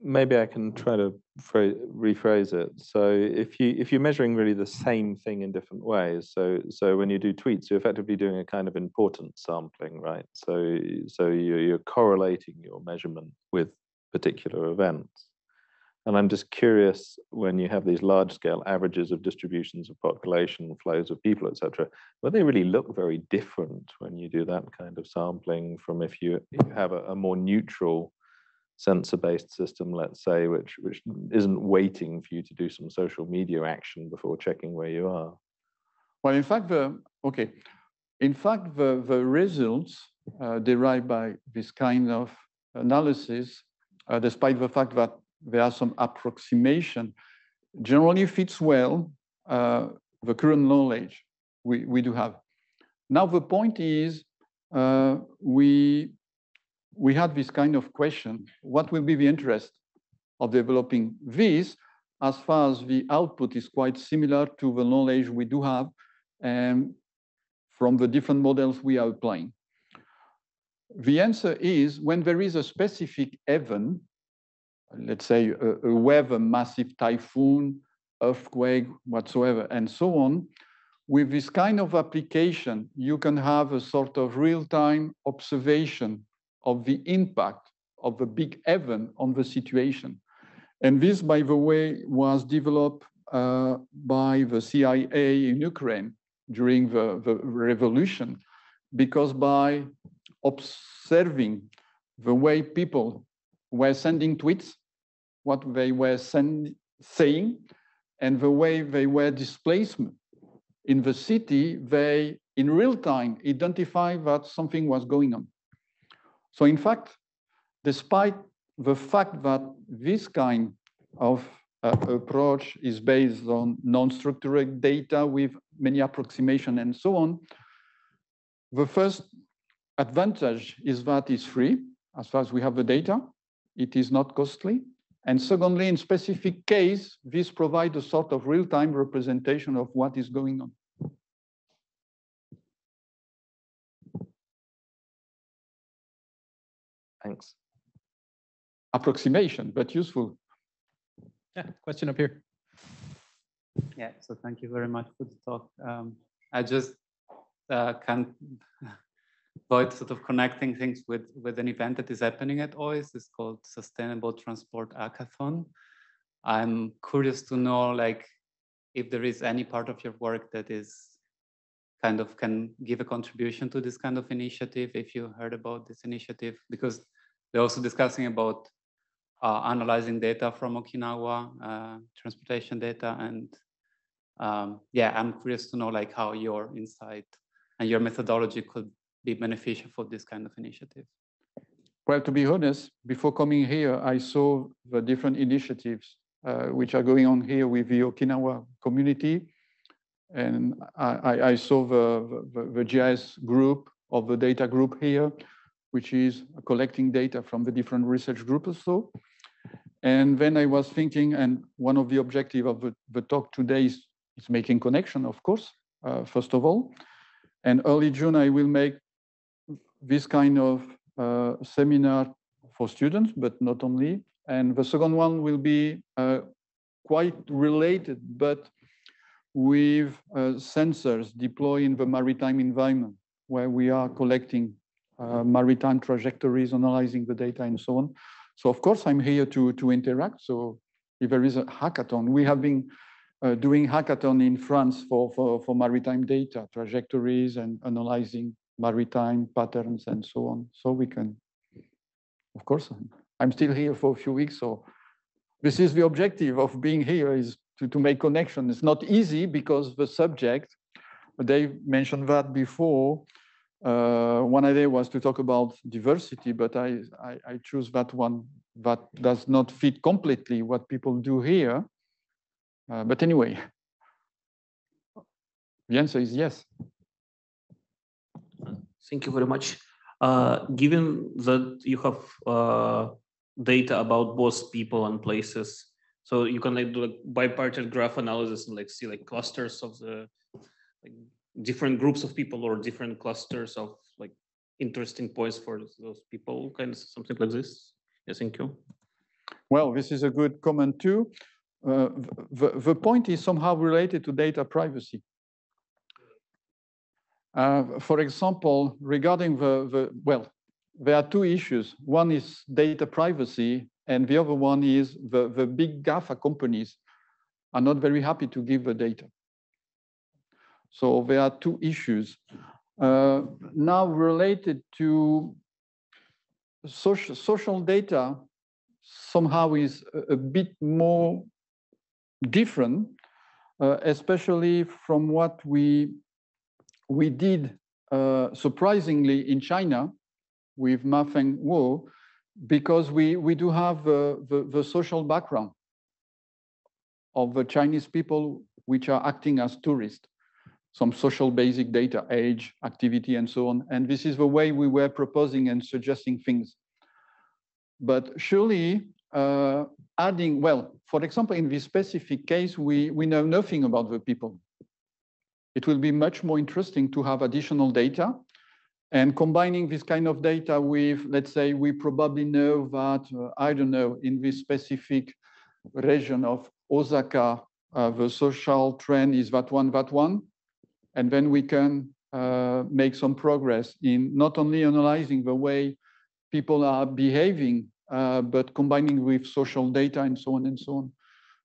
maybe I can try to rephrase it. So if you if you're measuring really the same thing in different ways, so so when you do tweets, you're effectively doing a kind of importance sampling, right? So so you're, you're correlating your measurement with particular events. And I'm just curious, when you have these large-scale averages of distributions of population, flows of people, et cetera, well, they really look very different when you do that kind of sampling from if you, if you have a, a more neutral sensor-based system, let's say, which, which isn't waiting for you to do some social media action before checking where you are. Well, in fact, the, okay. In fact, the, the results uh, derived by this kind of analysis, uh, despite the fact that there are some approximation, generally fits well uh, the current knowledge we, we do have. Now the point is, uh, we, we had this kind of question, what will be the interest of developing this as far as the output is quite similar to the knowledge we do have and from the different models we are applying? The answer is, when there is a specific event, let's say a, a weather, massive typhoon, earthquake, whatsoever, and so on. With this kind of application, you can have a sort of real-time observation of the impact of a big event on the situation. And this, by the way, was developed uh, by the C I A in Ukraine during the, the revolution, because by observing the way people were sending tweets, what they were send, saying, and the way they were displaced in the city, they, in real time, identify that something was going on. So in fact, despite the fact that this kind of uh, approach is based on non-structured data with many approximations and so on, the first advantage is that it's free, as far as we have the data. It is not costly. And secondly, in specific case, this provides a sort of real-time representation of what is going on. Thanks. Approximation, but useful. Yeah, question up here. Yeah, so thank you very much for the talk. Um, I just uh, can't avoid sort of connecting things with, with an event that is happening at O I S T. It's called Sustainable Transport Hackathon. I'm curious to know, like, if there is any part of your work that is kind of can give a contribution to this kind of initiative, if you heard about this initiative, because they're also discussing about uh, analyzing data from Okinawa, uh, transportation data. And um, yeah, I'm curious to know, like, how your insight and your methodology could be beneficial for this kind of initiative? Well, to be honest, before coming here, I saw the different initiatives uh, which are going on here with the Okinawa community. And I, I saw the, the, the G I S group of the data group here, which is collecting data from the different research groups or so. And then I was thinking, and one of the objectives of the, the talk today is, is making connection, of course, uh, first of all. And early June, I will make this kind of uh, seminar for students, but not only. And the second one will be uh, quite related, but with uh, sensors deployed in the maritime environment, where we are collecting uh, maritime trajectories, analyzing the data, and so on. So of course, I'm here to, to interact. So if there is a hackathon, we have been uh, doing hackathon in France for, for, for maritime data, trajectories, and analyzing maritime patterns and so on. So we can, of course, I'm still here for a few weeks. So this is the objective of being here, is to, to make connection. It's not easy because the subject, Dave mentioned that before, uh, one idea was to talk about diversity, but I, I, I choose that one that does not fit completely what people do here. Uh, but anyway, the answer is yes. Thank you very much. Uh, given that you have uh, data about both people and places, so you can like do like bipartite graph analysis and like see like clusters of the like, different groups of people or different clusters of like interesting points for those people, kind of something like this. Yes, thank you. Well, this is a good comment too. Uh, the, the point is somehow related to data privacy. Uh, for example, regarding the, the, well, there are two issues. One is data privacy, and the other one is the, the big GAFA companies are not very happy to give the data. So there are two issues. Uh, now related to social, social data, somehow is a, a bit more different, uh, especially from what we we did uh, surprisingly in China with Mafengwo, because we, we do have uh, the, the social background of the Chinese people which are acting as tourists, some social basic data, age, activity, and so on. And this is the way we were proposing and suggesting things. But surely uh, adding, well, for example, in this specific case, we, we know nothing about the people. It will be much more interesting to have additional data, and combining this kind of data with, let's say, we probably know that, uh, I don't know, in this specific region of Osaka, uh, the social trend is that one, that one. And then we can uh, make some progress in not only analyzing the way people are behaving, uh, but combining with social data and so on and so on.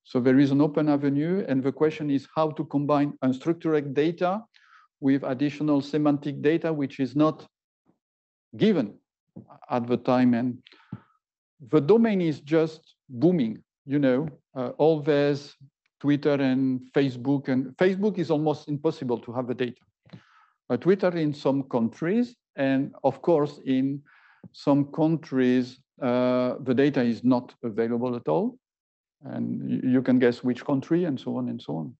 So there is an open avenue, and the question is how to combine unstructured data with additional semantic data, which is not given at the time. And the domain is just booming, you know, uh, all there's Twitter and Facebook, and Facebook is almost impossible to have the data. Uh, Twitter in some countries, and of course, in some countries, uh, the data is not available at all. And you can guess which country and so on and so on.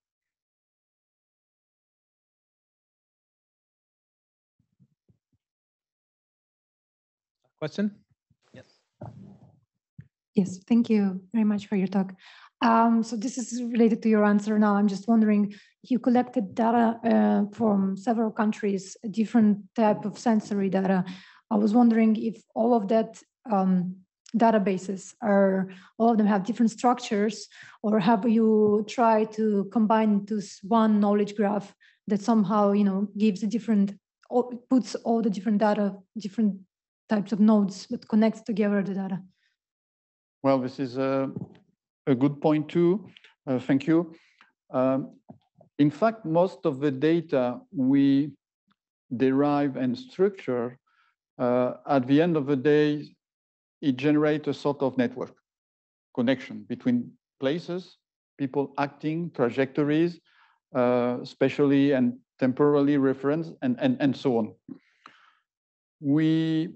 Question? Yes. Yes, thank you very much for your talk. Um, so this is related to your answer now. I'm just wondering, you collected data uh, from several countries, a different type of sensory data. I was wondering if all of that um, databases are, all of them have different structures, or have you tried to combine to one knowledge graph that somehow, you know, gives a different, puts all the different data, different types of nodes, but connects together the data? Well, this is a, a good point too. Uh, thank you. Um, in fact, most of the data we derive and structure, uh, at the end of the day, it generates a sort of network connection between places, people acting, trajectories, uh, spatially and temporally reference, and, and, and so on. We,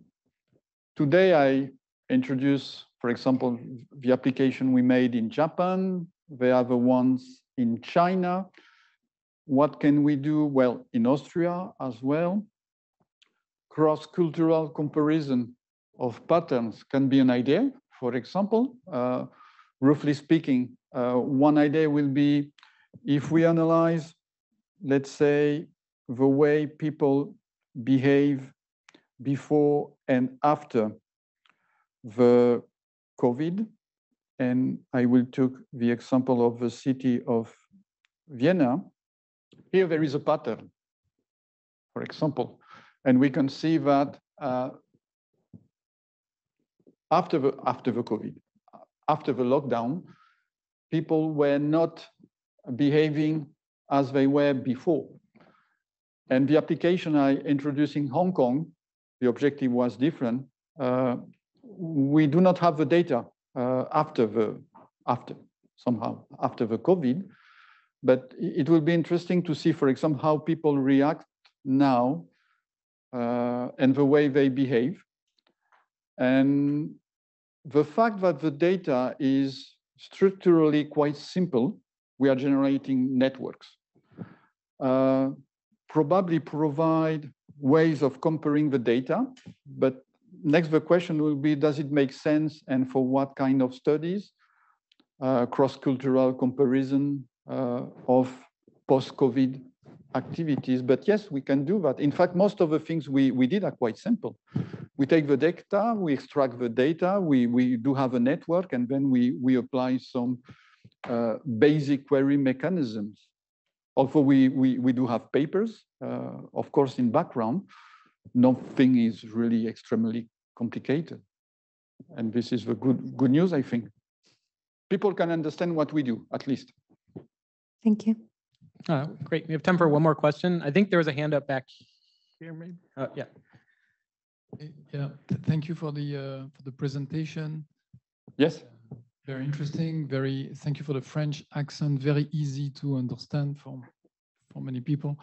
today I introduce, for example, the application we made in Japan, the other ones in China. What can we do? Well, in Austria as well, cross-cultural comparison of patterns can be an idea. For example, uh, roughly speaking, uh, one idea will be if we analyze, let's say, the way people behave before and after the COVID. And I will take the example of the city of Vienna. Here there is a pattern, for example, and we can see that uh, After the, after the COVID, after the lockdown, people were not behaving as they were before. And the application I introduced in Hong Kong, the objective was different. Uh, we do not have the data uh, after the, after somehow after the COVID, but it will be interesting to see, for example, how people react now uh, and the way they behave. And the fact that the data is structurally quite simple, we are generating networks, uh, probably provide ways of comparing the data. But next, the question will be, does it make sense and for what kind of studies? Uh, cross-cultural comparison uh, of post-COVID activities. But yes, we can do that. In fact, most of the things we, we did are quite simple. We take the data, we extract the data, we, we do have a network, and then we, we apply some uh, basic query mechanisms. Although we, we, we do have papers, uh, of course, in background, nothing is really extremely complicated. And this is the good, good news, I think. People can understand what we do, at least. Thank you. Uh, great. We have time for one more question. I think there was a hand up back here, maybe. Uh, yeah. Yeah. Thank you for the uh, for the presentation. Yes. Uh, very interesting. Very. Thank you for the French accent. Very easy to understand for for many people.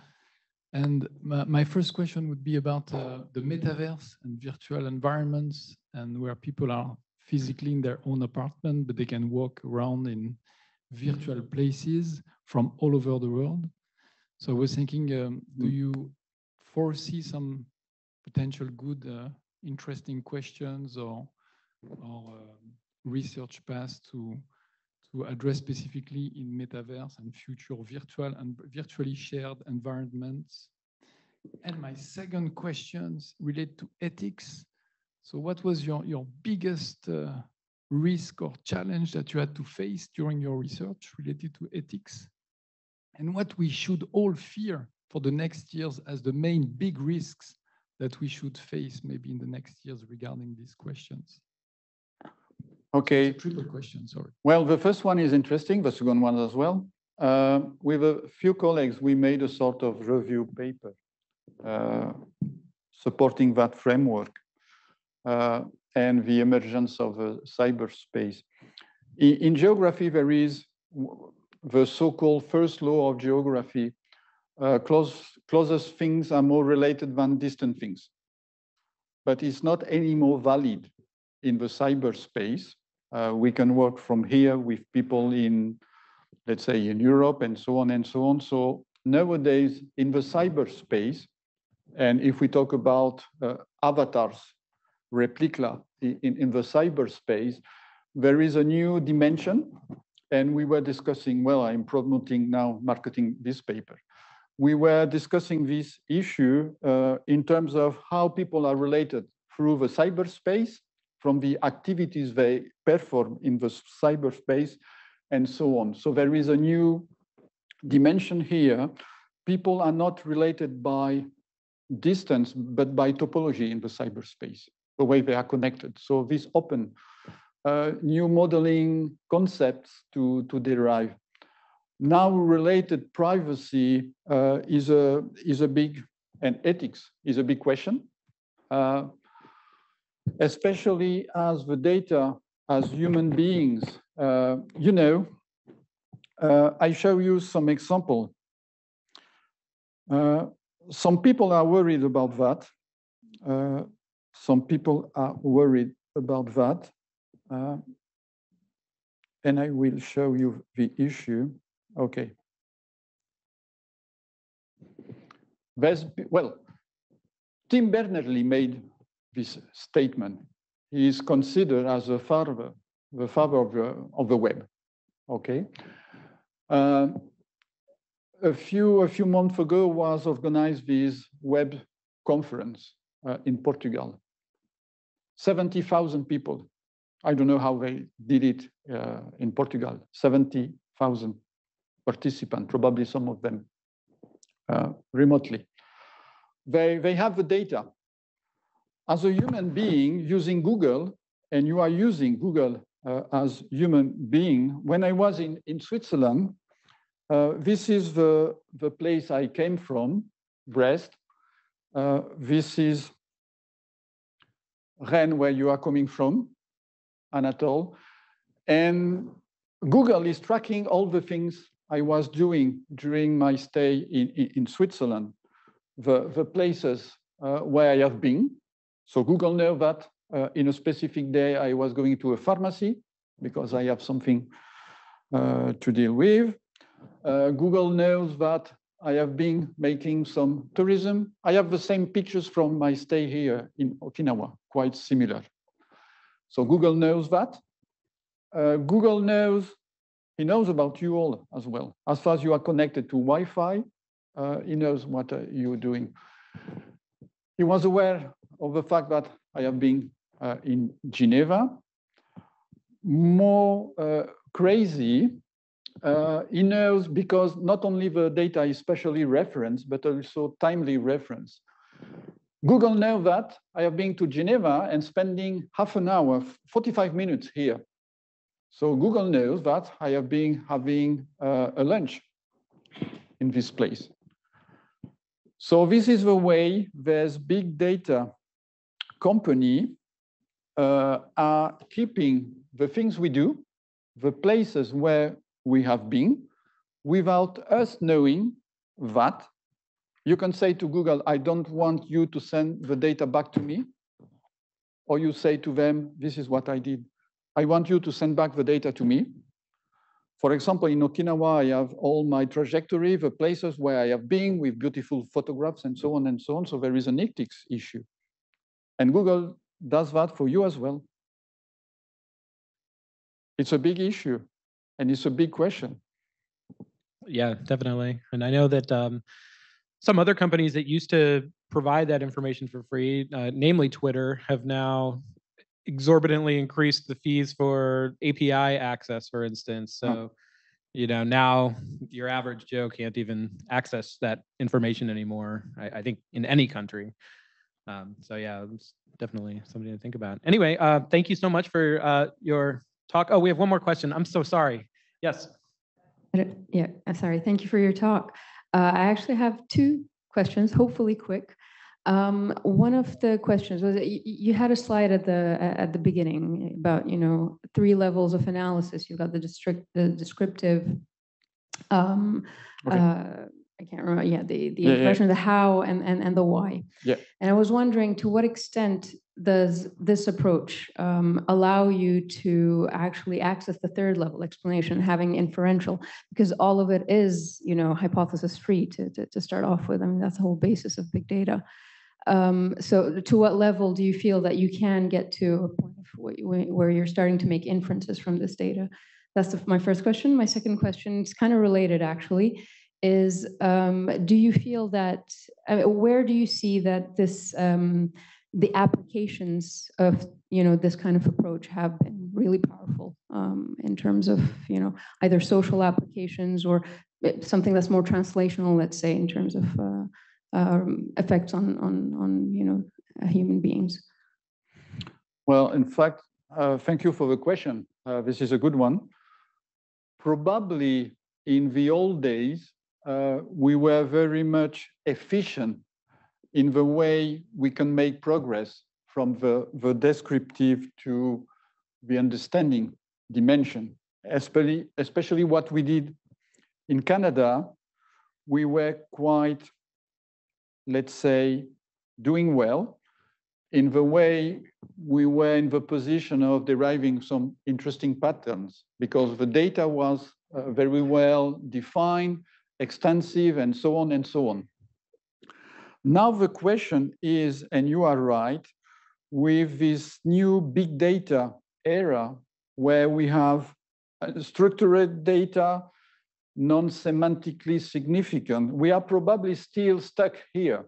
And my, my first question would be about uh, the metaverse and virtual environments, and where people are physically in their own apartment, but they can walk around in virtual places from all over the world. So I was thinking, um, do you foresee some potential good, uh, interesting questions or, or uh, research paths to, to address specifically in metaverse and future virtual and virtually shared environments? And my second questions relate to ethics. So what was your, your biggest uh, risk or challenge that you had to face during your research related to ethics, and what we should all fear for the next years as the main big risks that we should face maybe in the next years regarding these questions? Okay. Triple question, sorry. Well, the first one is interesting, the second one as well. Uh, with a few colleagues, we made a sort of review paper uh, supporting that framework uh, and the emergence of a cyberspace. In, in geography, there is the so-called first law of geography. Uh, close, closest things are more related than distant things. But it's not any more valid in the cyberspace. Uh, we can work from here with people in, let's say, in Europe and so on and so on. So nowadays, in the cyberspace, and if we talk about uh, avatars, replica in, in the cyberspace, there is a new dimension. And we were discussing, well, I'm promoting now marketing this paper. We were discussing this issue uh, in terms of how people are related through the cyberspace, from the activities they perform in the cyberspace, and so on. So there is a new dimension here. People are not related by distance, but by topology in the cyberspace, the way they are connected. So this open uh, new modeling concepts to, to derive. Now related privacy uh, is, a, is a big, and ethics is a big question, uh, especially as the data as human beings. Uh, you know, uh, I show you some example. Uh, some people are worried about that. Uh, Some people are worried about that. Uh, and I will show you the issue. Okay. There's, well, Tim Berners-Lee made this statement. He is considered as the father, the father of the, of the web. Okay. Uh, a few, a few months ago was organized this web conference uh, in Portugal. seventy thousand people. I don't know how they did it uh, in Portugal. seventy thousand participants, probably some of them uh, remotely. They, they have the data. As a human being using Google, and you are using Google uh, as human being, when I was in, in Switzerland, Uh, this is the, the place I came from, Brest. Uh, this is Rennes, where you are coming from, Anatole. And Google is tracking all the things I was doing during my stay in, in, in Switzerland, the, the places uh, where I have been. So Google knew that uh, in a specific day, I was going to a pharmacy because I have something uh, to deal with. Uh, Google knows that I have been making some tourism. I have the same pictures from my stay here in Okinawa, quite similar. So Google knows that. Uh, Google knows, he knows about you all as well. As far as you are connected to Wi-Fi, uh, he knows what uh, you're doing. He was aware of the fact that I have been uh, in Geneva. More uh, crazy, uh, he knows because not only the data is specially referenced, but also timely reference. Google knows that I have been to Geneva and spending half an hour, forty-five minutes here. So Google knows that I have been having uh, a lunch in this place. So this is the way this big data company uh, are keeping the things we do, the places where we have been, without us knowing that. You can say to Google, I don't want you to send the data back to me. Or you say to them, this is what I did. I want you to send back the data to me. For example, in Okinawa, I have all my trajectory, the places where I have been with beautiful photographs and so on and so on. So there is an ethics issue. And Google does that for you as well. It's a big issue and it's a big question. Yeah, definitely. And I know that um, some other companies that used to provide that information for free, uh, namely Twitter, have now exorbitantly increased the fees for A P I access, for instance. So, oh. you know, now your average Joe can't even access that information anymore, I, I think, in any country. Um, so, yeah, it's definitely something to think about. Anyway, uh, thank you so much for uh, your talk. Oh, we have one more question. I'm so sorry. Yes. I don't, yeah, I'm sorry. Thank you for your talk. Uh, I actually have two questions, hopefully quick. Um, one of the questions was, you had a slide at the at the beginning about, you know, three levels of analysis. You've got the district, the descriptive, um, okay. uh, I can't remember, yeah, the, the yeah, impression, yeah. the how, and, and, and the why. Yeah. And I was wondering, to what extent does this approach um, allow you to actually access the third level explanation, having inferential? Because all of it is, you know, hypothesis free to, to, to start off with. I mean, that's the whole basis of big data. Um, so to what level do you feel that you can get to a point where you're starting to make inferences from this data? That's the, my first question. My second question is kind of related, actually, is um, do you feel that, I mean, where do you see that this, um, the applications of, you know, this kind of approach have been really powerful um, in terms of, you know, either social applications or something that's more translational, let's say, in terms of uh, Um, effects on, on, on, you know, uh, human beings? Well, in fact, uh, thank you for the question. Uh, this is a good one. Probably in the old days, uh, we were very much efficient in the way we can make progress from the, the descriptive to the understanding dimension, especially, especially what we did in Canada. We were quite, let's say, doing well in the way we were in the position of deriving some interesting patterns, because the data was uh, very well defined, extensive, and so on and so on. Now the question is, and you are right, with this new big data era where we have structured data, non-semantically significant, we are probably still stuck here.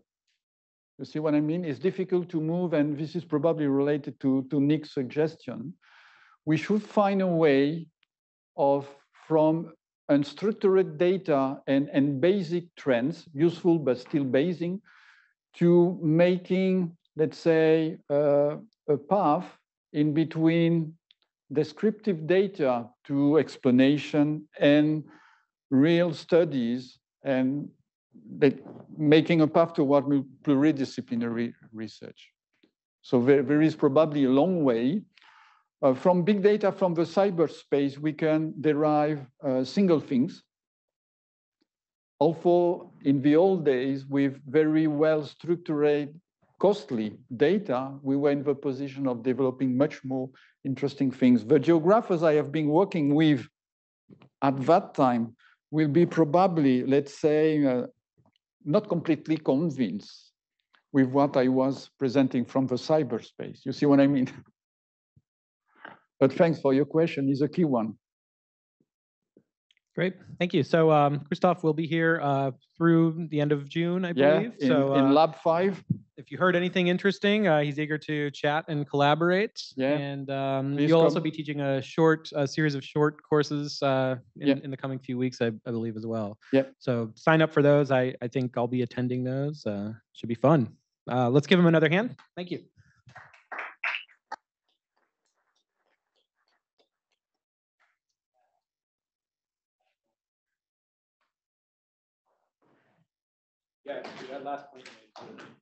You see what I mean? It's difficult to move, and this is probably related to, to Nick's suggestion. We should find a way of, from unstructured data and, and basic trends, useful but still basic, to making, let's say, uh, a path in between descriptive data to explanation and real studies and making a path toward pluridisciplinary research. So there, there is probably a long way. Uh, from big data from the cyberspace, we can derive uh, single things. Although in the old days, with very well structured, costly data, we were in the position of developing much more interesting things. The geographers I have been working with at that time will be probably, let's say, uh, not completely convinced with what I was presenting from the cyberspace. You see what I mean? But thanks for your question, it's a key one. Great, thank you. So um, Christophe will be here uh, through the end of June, I yeah, believe. In, so, uh, in lab five. If you heard anything interesting, uh, he's eager to chat and collaborate. Yeah. And um, you'll come. also be teaching a short a series of short courses uh, in, yeah. in the coming few weeks, I, I believe, as well. Yeah. So sign up for those. I, I think I'll be attending those. Uh, should be fun. Uh, let's give him another hand. Thank you. Yeah, that last point.